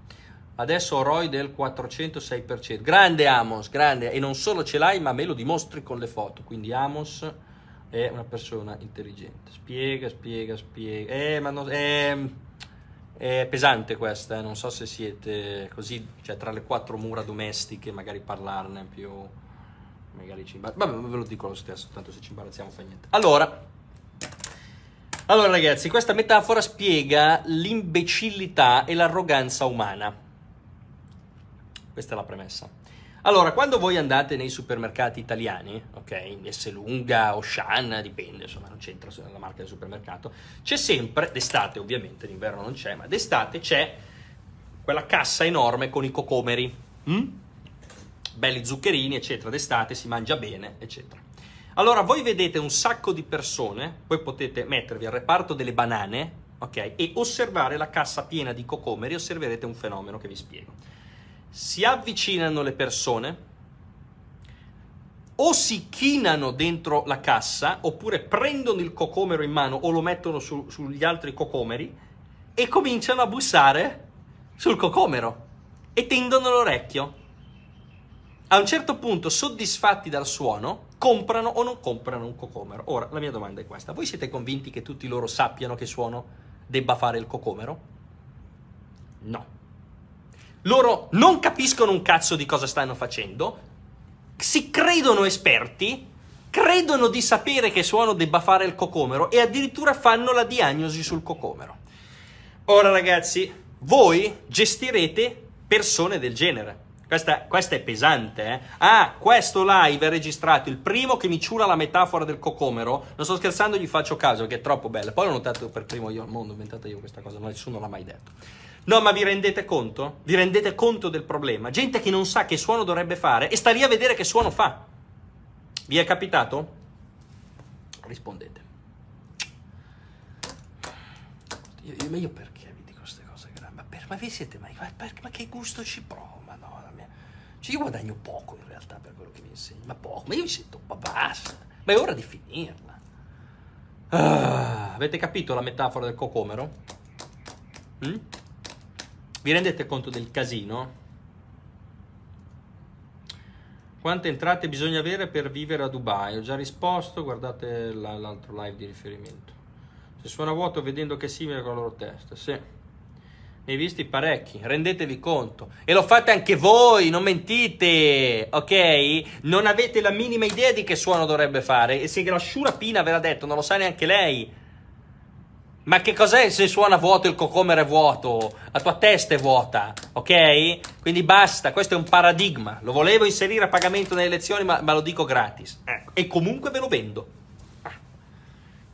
Adesso ho ROI del 406%. Grande Amos, grande. E non solo ce l'hai, ma me lo dimostri con le foto. Quindi Amos è una persona intelligente. Spiega. Ma no, è pesante questa, non so se siete così, cioè tra le quattro mura domestiche, magari parlarne più, magari ci imbarazziamo, vabbè, ve lo dico lo stesso, tanto se ci imbarazziamo fa niente. Allora ragazzi, questa metafora spiega l'imbecillità e l'arroganza umana, questa è la premessa. Allora, quando voi andate nei supermercati italiani, ok, in Esselunga, Auchan, dipende, insomma, non c'entra la marca del supermercato, c'è sempre, d'estate ovviamente, d'inverno non c'è, ma d'estate c'è quella cassa enorme con i cocomeri, belli zuccherini, eccetera, d'estate si mangia bene, eccetera. Allora, voi vedete un sacco di persone, poi potete mettervi al reparto delle banane, ok, e osservare la cassa piena di cocomeri, osserverete un fenomeno che vi spiego. Si avvicinano le persone, o si chinano dentro la cassa, oppure prendono il cocomero in mano o lo mettono sugli altri cocomeri e cominciano a bussare sul cocomero e tendono l'orecchio. A un certo punto, soddisfatti dal suono, comprano o non comprano un cocomero. Ora, la mia domanda è questa. Voi siete convinti che tutti loro sappiano che suono debba fare il cocomero? No. Loro non capiscono un cazzo di cosa stanno facendo, si credono esperti, credono di sapere che suono debba fare il cocomero e addirittura fanno la diagnosi sul cocomero. Ora ragazzi, voi gestirete persone del genere. Questa è pesante, eh? Ah, questo live è registrato, il primo che mi ciula la metafora del cocomero, non sto scherzando, gli faccio caso perché è troppo bella. Poi l'ho notato per primo io, non l'ho inventata io questa cosa, nessuno l'ha mai detto. No, ma vi rendete conto? Vi rendete conto del problema? Gente che non sa che suono dovrebbe fare e sta lì a vedere che suono fa. Vi è capitato? Rispondete. Io perché vi dico queste cose? Ma vi siete mai... Ma che gusto ci provo? Madonna mia. Cioè, io guadagno poco in realtà per quello che mi insegni. Ma poco. Ma io mi sento... Ma basta. Ma è ora di finirla. Ah, avete capito la metafora del cocomero? Vi rendete conto del casino? Quante entrate bisogna avere per vivere a Dubai? Ho già risposto, guardate l'altro live di riferimento. Se suona vuoto vedendo che è simile con la loro testa, sì. Ne hai visti parecchi, rendetevi conto. E lo fate anche voi, non mentite, ok? Non avete la minima idea di che suono dovrebbe fare. E se la sciurapina ve l'ha detto, non lo sa neanche lei. Ma che cos'è se suona vuoto il cocomero è vuoto? La tua testa è vuota, ok? Quindi basta, questo è un paradigma. Lo volevo inserire a pagamento nelle lezioni, ma lo dico gratis. Ecco. E comunque ve lo vendo. Ah.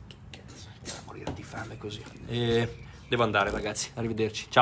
Che cazzo, devo morire di fame così. Devo andare ragazzi, arrivederci, ciao.